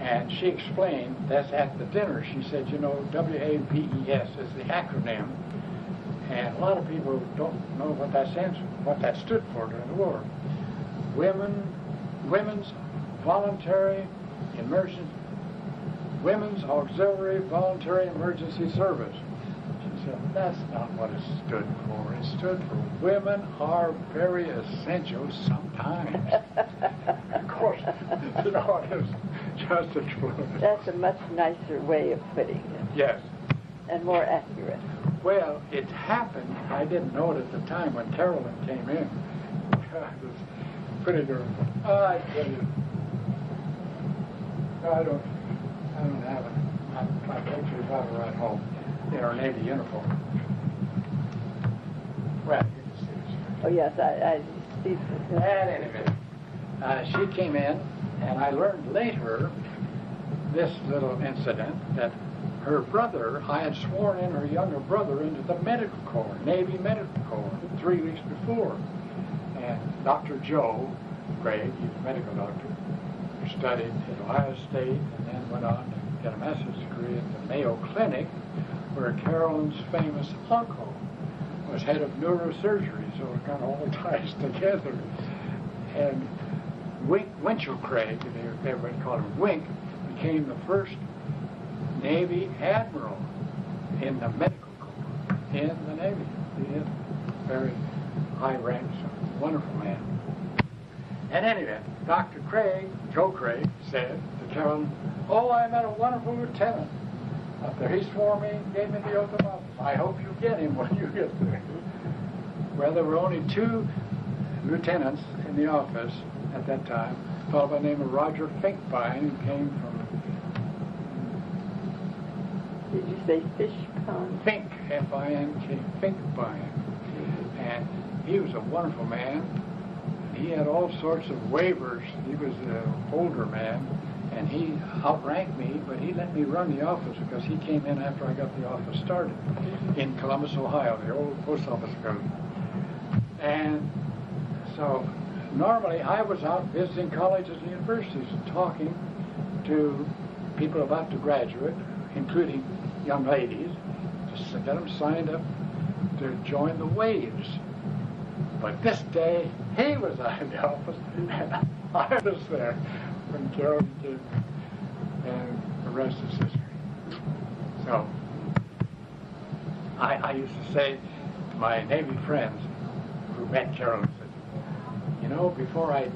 And she explained, that's at the dinner, she said, you know, WAVES is the acronym, and a lot of people don't know what that stands, what that stood for during the war. Women's Auxiliary Voluntary Emergency Service. She said, that's not what it stood for. It stood for women are very essential sometimes. Of course, you know, it was just a truth. That's a much nicer way of putting it. Yes. And more accurate. Well, it happened. I didn't know it at the time when Carolyn came in. It was pretty girl. I tell you, I don't have it. My picture is out right home in our Navy uniform. Well, you can see it. Oh, yes, I see it. At any minute. She came in, and I learned later this little incident that her brother, I had sworn in her younger brother into the Medical Corps, Navy Medical Corps, 3 weeks before. And Dr. Joe Craig, he's a medical doctor, who studied at Ohio State and then went on to get a master's degree at the Mayo Clinic, where Carolyn's famous uncle was head of neurosurgery, so it kind of all ties together. And Winchell Craig, everybody called him Wink, became the first Navy admiral in the Medical Corps, in the Navy. He is very high rank, so wonderful man. And anyway, Dr. Craig, Joe Craig, said to Carolyn, "Oh, I met a wonderful lieutenant up there. He swore me and gave me the oath of office. I hope you get him when you get there." Well, there were only two lieutenants in the office at that time, a fellow by the name of Roger Finkbein, who came from... Did you say Fishbein? Fink, F-I-N-K, Finkbein. And he was a wonderful man. He had all sorts of waivers. He was an older man, and he outranked me, but he let me run the office because he came in after I got the office started in Columbus, Ohio, the old post office code. And so normally I was out visiting colleges and universities and talking to people about to graduate, including young ladies, to get them signed up to join the Waves. But this day, he was out of the office, and I was there when Carolyn came, and the rest is history. So, I used to say to my Navy friends who met Carolyn, said, "You know, before I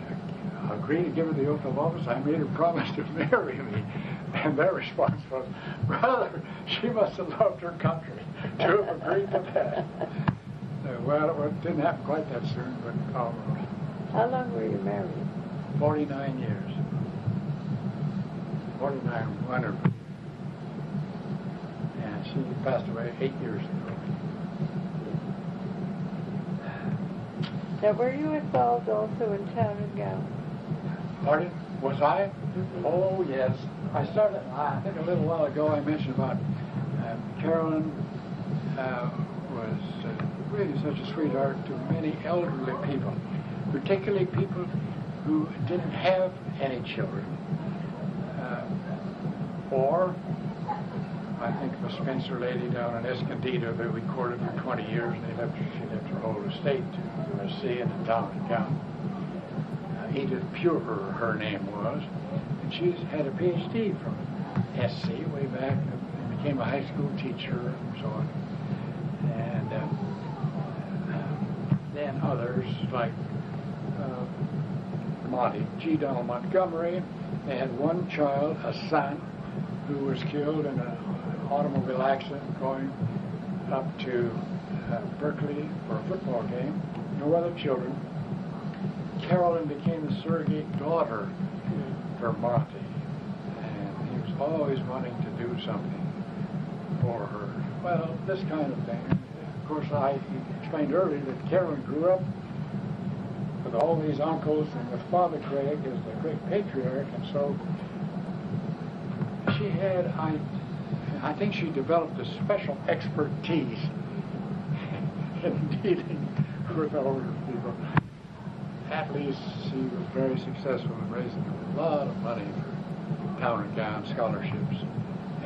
agreed to give her the oath of office, I made her promise to marry me." And their response was, "Brother, she must have loved her country to have agreed to that." Well, it didn't happen quite that soon, but how long were you married? 49 years. 49 wonderful. And she passed away 8 years ago. Now, were you involved also in town and gown? Pardon? Was I? Mm-hmm. Oh, yes. I started, I think a little while ago I mentioned about Carolyn was... really such a sweetheart to many elderly people, particularly people who didn't have any children. Or, I think the Spencer lady down in Escondido that we courted for 20 years, and she left her whole estate to USC and down and down. Edith Purer, her name was, and she's had a PhD from SC way back, and became a high school teacher and so on. And then others like G. Donald Montgomery. They had one child, a son, who was killed in an automobile accident going up to Berkeley for a football game. No other children. Carolyn became the surrogate daughter for Monty, and he was always wanting to do something for her. Well, this kind of thing. Of course, I explained earlier that Carolyn grew up with all these uncles and with Father Craig as the great patriarch, and so she had, I think she developed a special expertise in dealing with older people. At least she was very successful in raising a lot of money for town and gown scholarships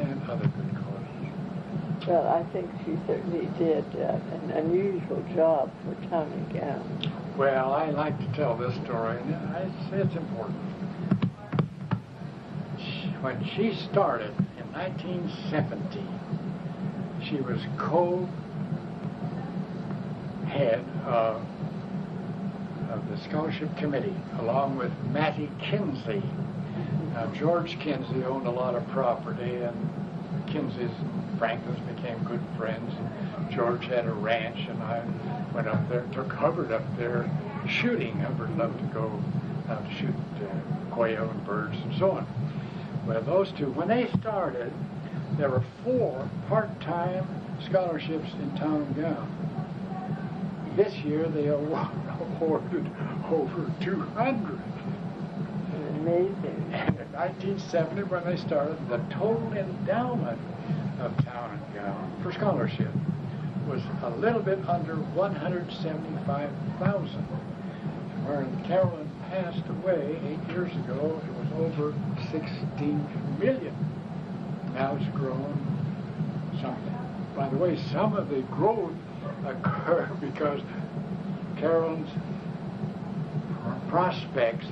and other good. Well, I think she certainly did an unusual job for town and gown. Well, I like to tell this story, and it's important. When she started in 1970, she was co-head of the scholarship committee, along with Mattie Kinsey. Now, George Kinsey owned a lot of property, and Kinsey's Franklins became good friends. George had a ranch, and I went up there, took Hubbard up there shooting. Hubbard loved to go out to shoot quail and birds and so on. Well, those two, when they started, there were 4 part-time scholarships in town and gown. This year they awarded over 200. Amazing. And in 1970, when they started, the total endowment of town and gown for scholarship was a little bit under 175,000. When Carolyn passed away 8 years ago, it was over 16 million. Now it's grown something. By the way, some of the growth occurred because Carolyn's prospects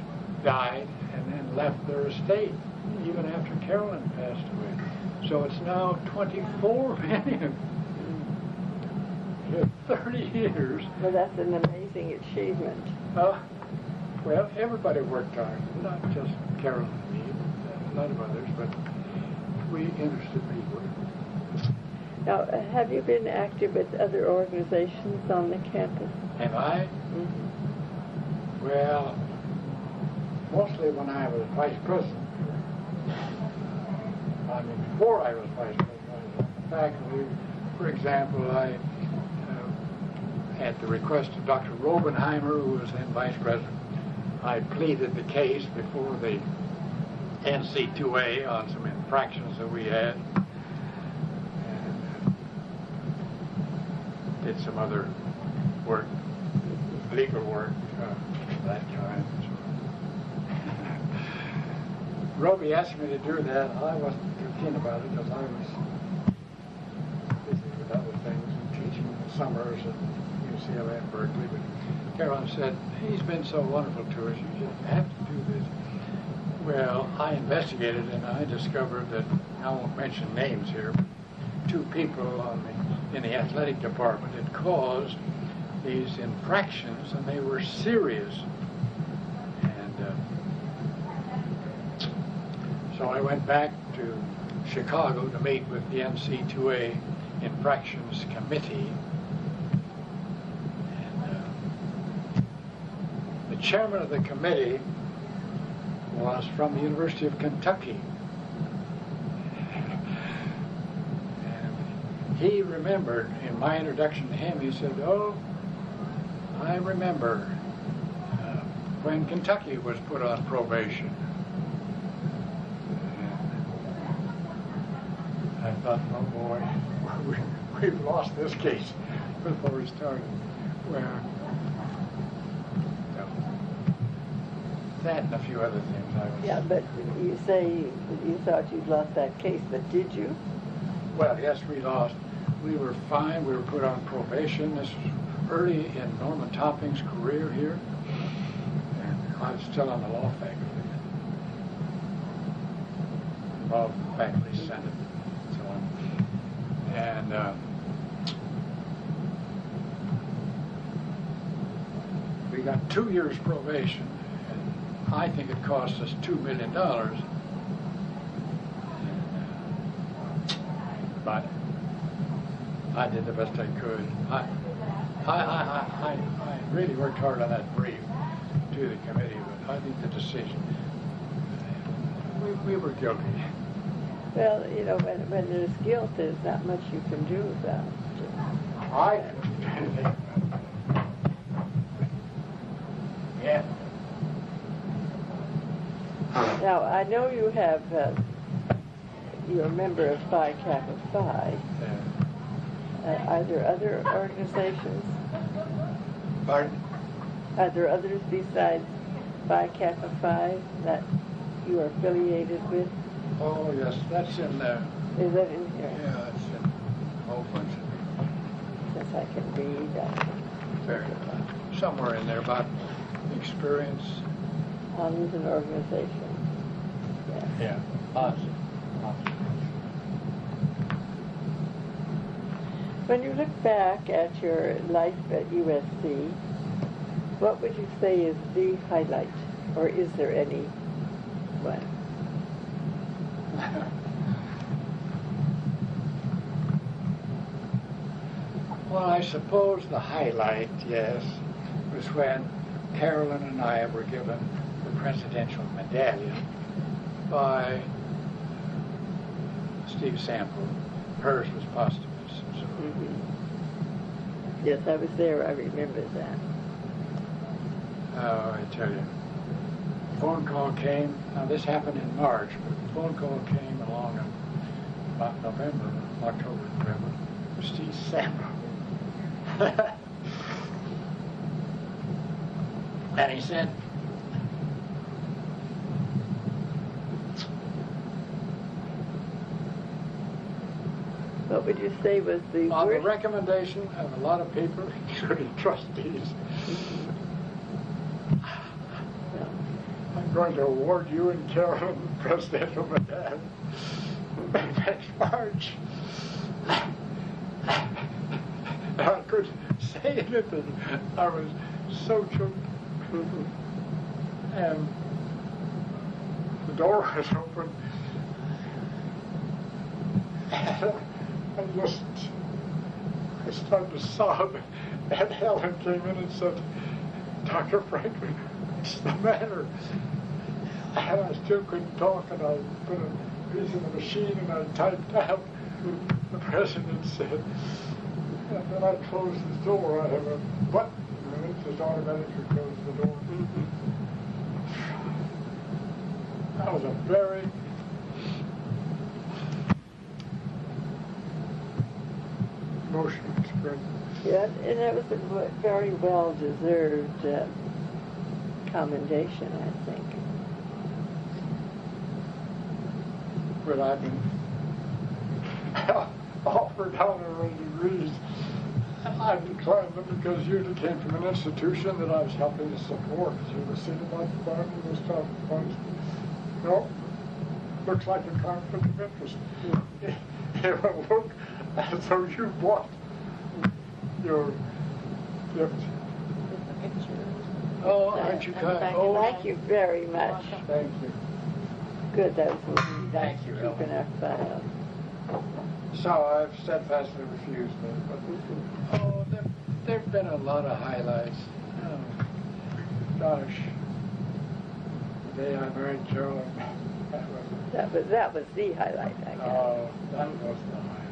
died and then left their estate, even after Carolyn passed away. So it's now 24 million. In 30 years. Well, that's an amazing achievement. Well, everybody worked hard, not just Carolyn and me, a lot of others, but we interested people. Now, have you been active with other organizations on the campus? Have I? Mm-hmm. Well, mostly when I was vice president. I mean, before I was vice president, I was on the faculty. For example, I, at the request of Dr. Robenheimer, who was then vice president, I pleaded the case before the NCAA on some infractions that we had, and did some other work, legal work of that kind. Roby asked me to do that. I wasn't too keen about it because I was busy with other things and teaching in the summers at UCLA and Berkeley. But Carolyn said, he's been so wonderful to us, you just have to do this. Well, I investigated and I discovered that, I won't mention names here, two people in the athletic department had caused these infractions, and they were serious. So I went back to Chicago to meet with the NCAA Infractions Committee. And, the chairman of the committee was from the University of Kentucky. And he remembered, in my introduction to him, he said, oh, I remember when Kentucky was put on probation. I thought, oh boy, we've lost this case before we started. Well, that and a few other things. Yeah, but you say you thought you'd lost that case, but did you? Well, yes, we lost. We were fined. We were put on probation. This was early in Norman Topping's career here, and I was still on the law faculty, involved in the faculty senate. And we got 2 years probation, and I think it cost us $2 million. But I did the best I could. I really worked hard on that brief to the committee, but I think the decision, we were guilty. Well, you know, when there's guilt, there's not much you can do about it. Yeah. Now, I know you have, you're a member of Phi Kappa Phi. Are there other organizations? Pardon? Are there others besides Phi Kappa Phi that you are affiliated with? Oh, yes, that's in there. Is that in here? Yeah, it's in a whole bunch of people. Yes, I can read that. Very good. Somewhere in there about experience. As an organization. Yeah. Yeah. Awesome. Awesome. When you look back at your life at USC, what would you say is the highlight, or is there any one? Well, I suppose the highlight, yes, was when Carolyn and I were given the Presidential Medallion by Steve Sample. Hers was posthumous. So. Mm-hmm. Yes, I was there. I remember that. Oh, I tell you. Phone call came. Now this happened in March, but the phone call came along about October, for Steve Sample. And he said, what would you say was the on the recommendation of a lot of people, including trustees, I'm going to award you and Carolyn the Presidential Medallion next March. I couldn't say anything. I was so choked. And the door was open. And just, I started to sob, and Helen came in and said, Dr. Franklin, what's the matter? And I still couldn't talk, and I put a piece in the machine, and I typed out what the president said. And then I closed the door. I have a button, and it says automatically close the door. That was a very emotional experience. Yeah, and it was a very well-deserved commendation, I think. But I've been offered honorary degrees. I declined them because you came from an institution that I was helping to support. You were sitting about the bottom of those top ones. No, looks like a conflict of interest. It will look as though you bought your gift. Oh, aren't you kind? Oh, thank you very much. Thank you. Good, that was really nice. Thank you, keeping our file. So I've steadfastly refused them. But oh, there've been a lot of highlights. Oh, gosh. The day I married Carolyn. That was the highlight, I guess. Oh, that was the highlight.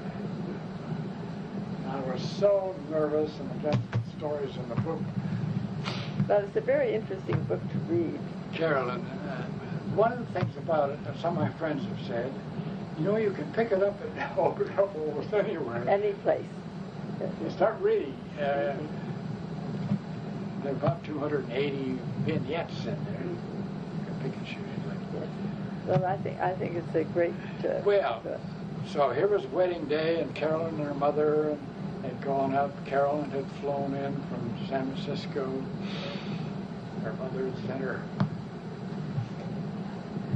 I was so nervous, and again, the stories in the book. But it's a very interesting book to read. Carolyn, one of the things about it, some of my friends have said, you know, you can pick it up and open it up almost anywhere. Any place. You start reading. There are about 280 vignettes in there. Well, I think it's a great. Well, so here was wedding day, and Carolyn and her mother had gone up. Carolyn had flown in from San Francisco. Her mother had sent her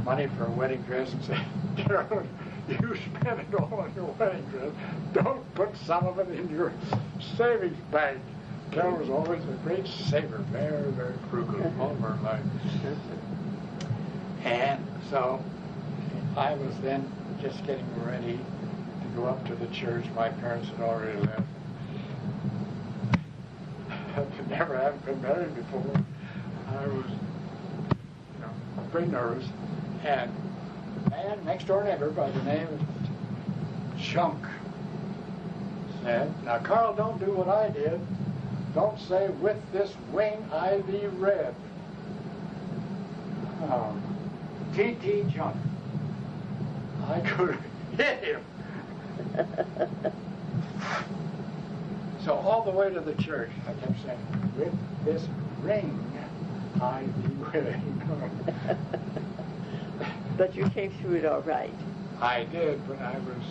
money for a wedding dress and said, Carolyn, you spent it all on your wedding dress. Don't put some of it in your savings bank. Carolyn was always a great saver, very, very frugal all of her life. And so I was then just getting ready to go up to the church. My parents had already left. I never had been married before. I was, you know, pretty nervous. And a man next door neighbor by the name of Chunk said, now, Carl, don't do what I did. Don't say, with this wing I thee red. T.T. John. I could hit him. So all the way to the church, I kept saying, with this ring, I be willing. But you came through it all right. I did, but I was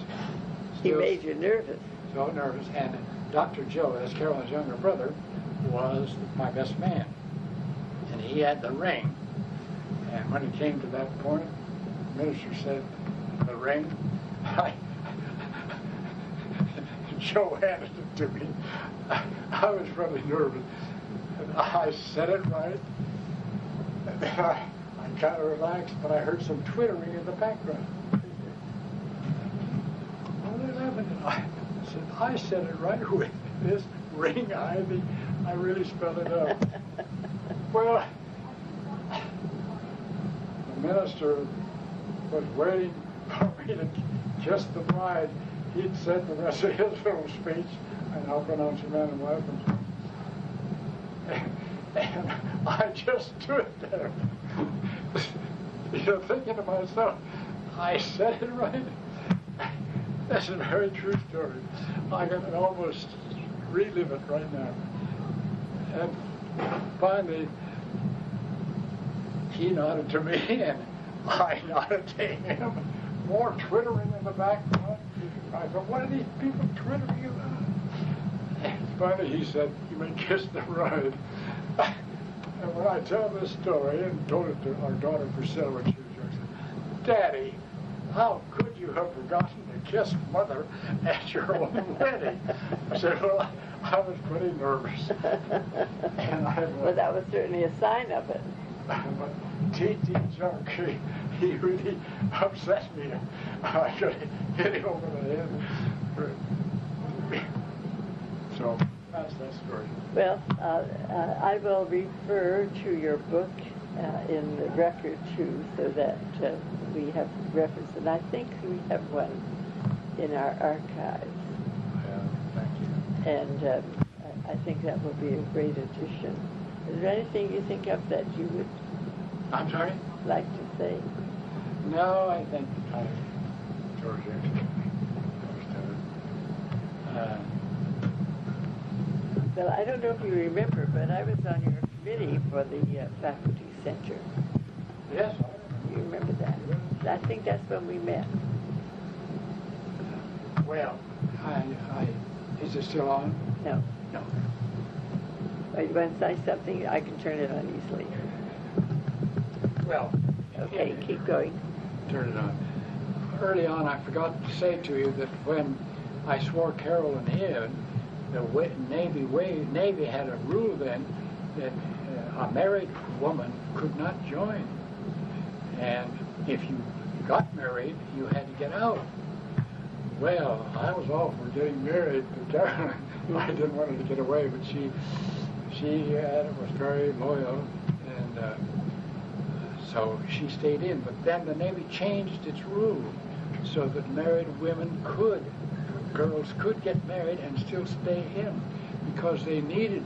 still. He made you nervous. So nervous. And Dr. Joe, as Carolyn's younger brother, was my best man. And he had the ring. And when it came to that point, the minister said, the ring, Joe handed it to me. I was really nervous. And I said it right. And then I kind of relaxed, but I heard some twittering in the background. What are they laughing at? I said it right with this ring. I really spelled it out. Well, minister was waiting for me to kiss the bride. He'd said the rest of his little speech, and I'll pronounce a man and wife. And I just stood there, thinking to myself, I said it right. That's a very true story. I can almost relive it right now. And finally, he nodded to me, and I nodded to him. More twittering in the background. I thought, what are these people twittering about? And finally, he said, "You may kiss the bride." And when I tell this story, and told it to our daughter Priscilla when she was young, said, "Daddy, how could you have forgotten to kiss mother at your own wedding?" I said, "Well, I was pretty nervous." And I was, well, that was certainly a sign of it. But T.T. Junk, he really upset me. I could hit him over the head. So that's that story. Well, I will refer to your book in the record, too, so that we have reference. And I think we have one in our archives. Yeah, thank you. And I think that will be a great addition. Is there anything you think of that you would like to say? No, I think George well, I don't know if you remember, but I was on your committee for the faculty center. Yes. You remember that? Yes. I think that's when we met. Well, is it still on? No. No. Once I say something, I can turn it on easily. Well, okay, keep going. Turn it on. Early on, I forgot to say to you that when I swore Carolyn in, the Navy had a rule then that a married woman could not join. And if you got married, you had to get out. Well, I was all for getting married, but I didn't want her to get away, but she was very loyal, and so she stayed in. But then the Navy changed its rule so that married women could, girls could get married and still stay in, because they needed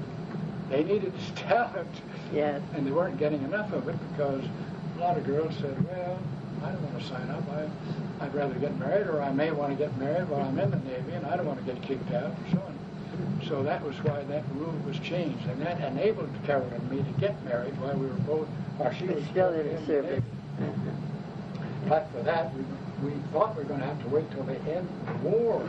talent. Yes. And they weren't getting enough of it, because a lot of girls said, well, I don't want to sign up. I'd rather get married, or I may want to get married while I'm in the Navy, and I don't want to get kicked out, and so on. So that was why that rule was changed, and that enabled Carolyn and me to get married while we were both, or she was still in the service. But for that, we thought we were going to have to wait till the end of the war.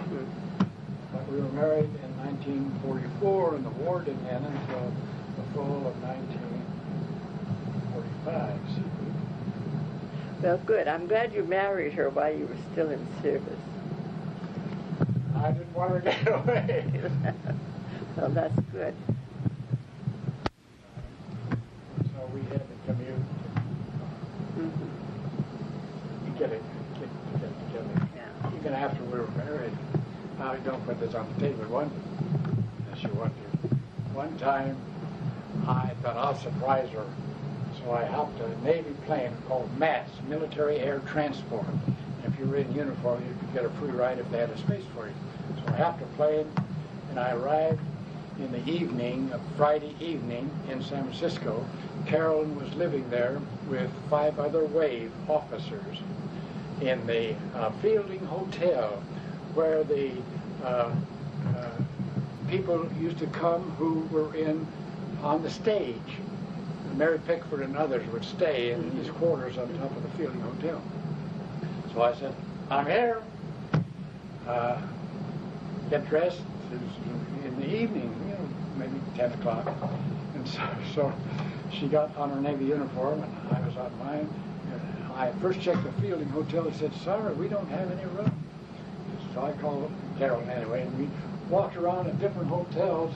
But we were married in 1944, and the war didn't end until the fall of 1945. Well, good. I'm glad you married her while you were still in service. I didn't want to get away. Well, that's good. So we had to commute. Mm-hmm. Get together. Yeah. Even after we were married, I don't put this on the table. One time, I thought I'll surprise her, so I hopped a Navy plane called MATS, Military Air Transport. If you were in uniform, you could get a free ride if they had a space for you. So I hopped a plane, and I arrived in the evening, a Friday evening, in San Francisco. Carolyn was living there with 5 other WAVE officers in the Fielding Hotel, where the people used to come who were on the stage. Mary Pickford and others would stay in these quarters on top of the Fielding Hotel. So I said, I'm here. Get dressed. It was in the evening, you know, maybe 10 o'clock. And so she got on her Navy uniform, and I was on mine. And I first checked the Fielding Hotel and said, sorry, we don't have any room. So I called Carolyn anyway, and we walked around at different hotels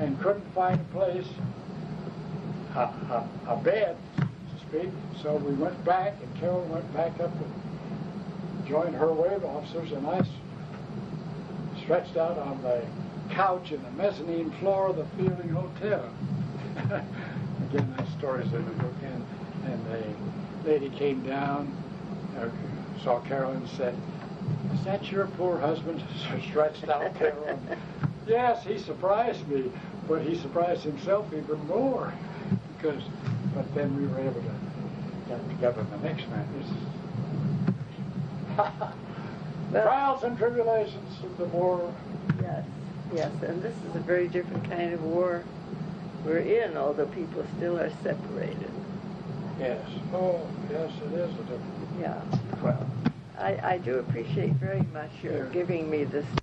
and couldn't find a place, a bed. So we went back, and Carolyn went back up and joined her WAVE officers, and I stretched out on the couch in the mezzanine floor of the Fielding Hotel. Again, that story's in the book. And the lady came down, saw Carolyn, and said, is that your poor husband? So stretched out Carolyn. Yes, he surprised me, but he surprised himself even more, because. But then we were able to get together the next night. Trials and tribulations of the war. Yes, yes, and this is a very different kind of war we're in, although people still are separated. Yes, oh, yes, it is a different. Yeah, well, I do appreciate very much your giving me this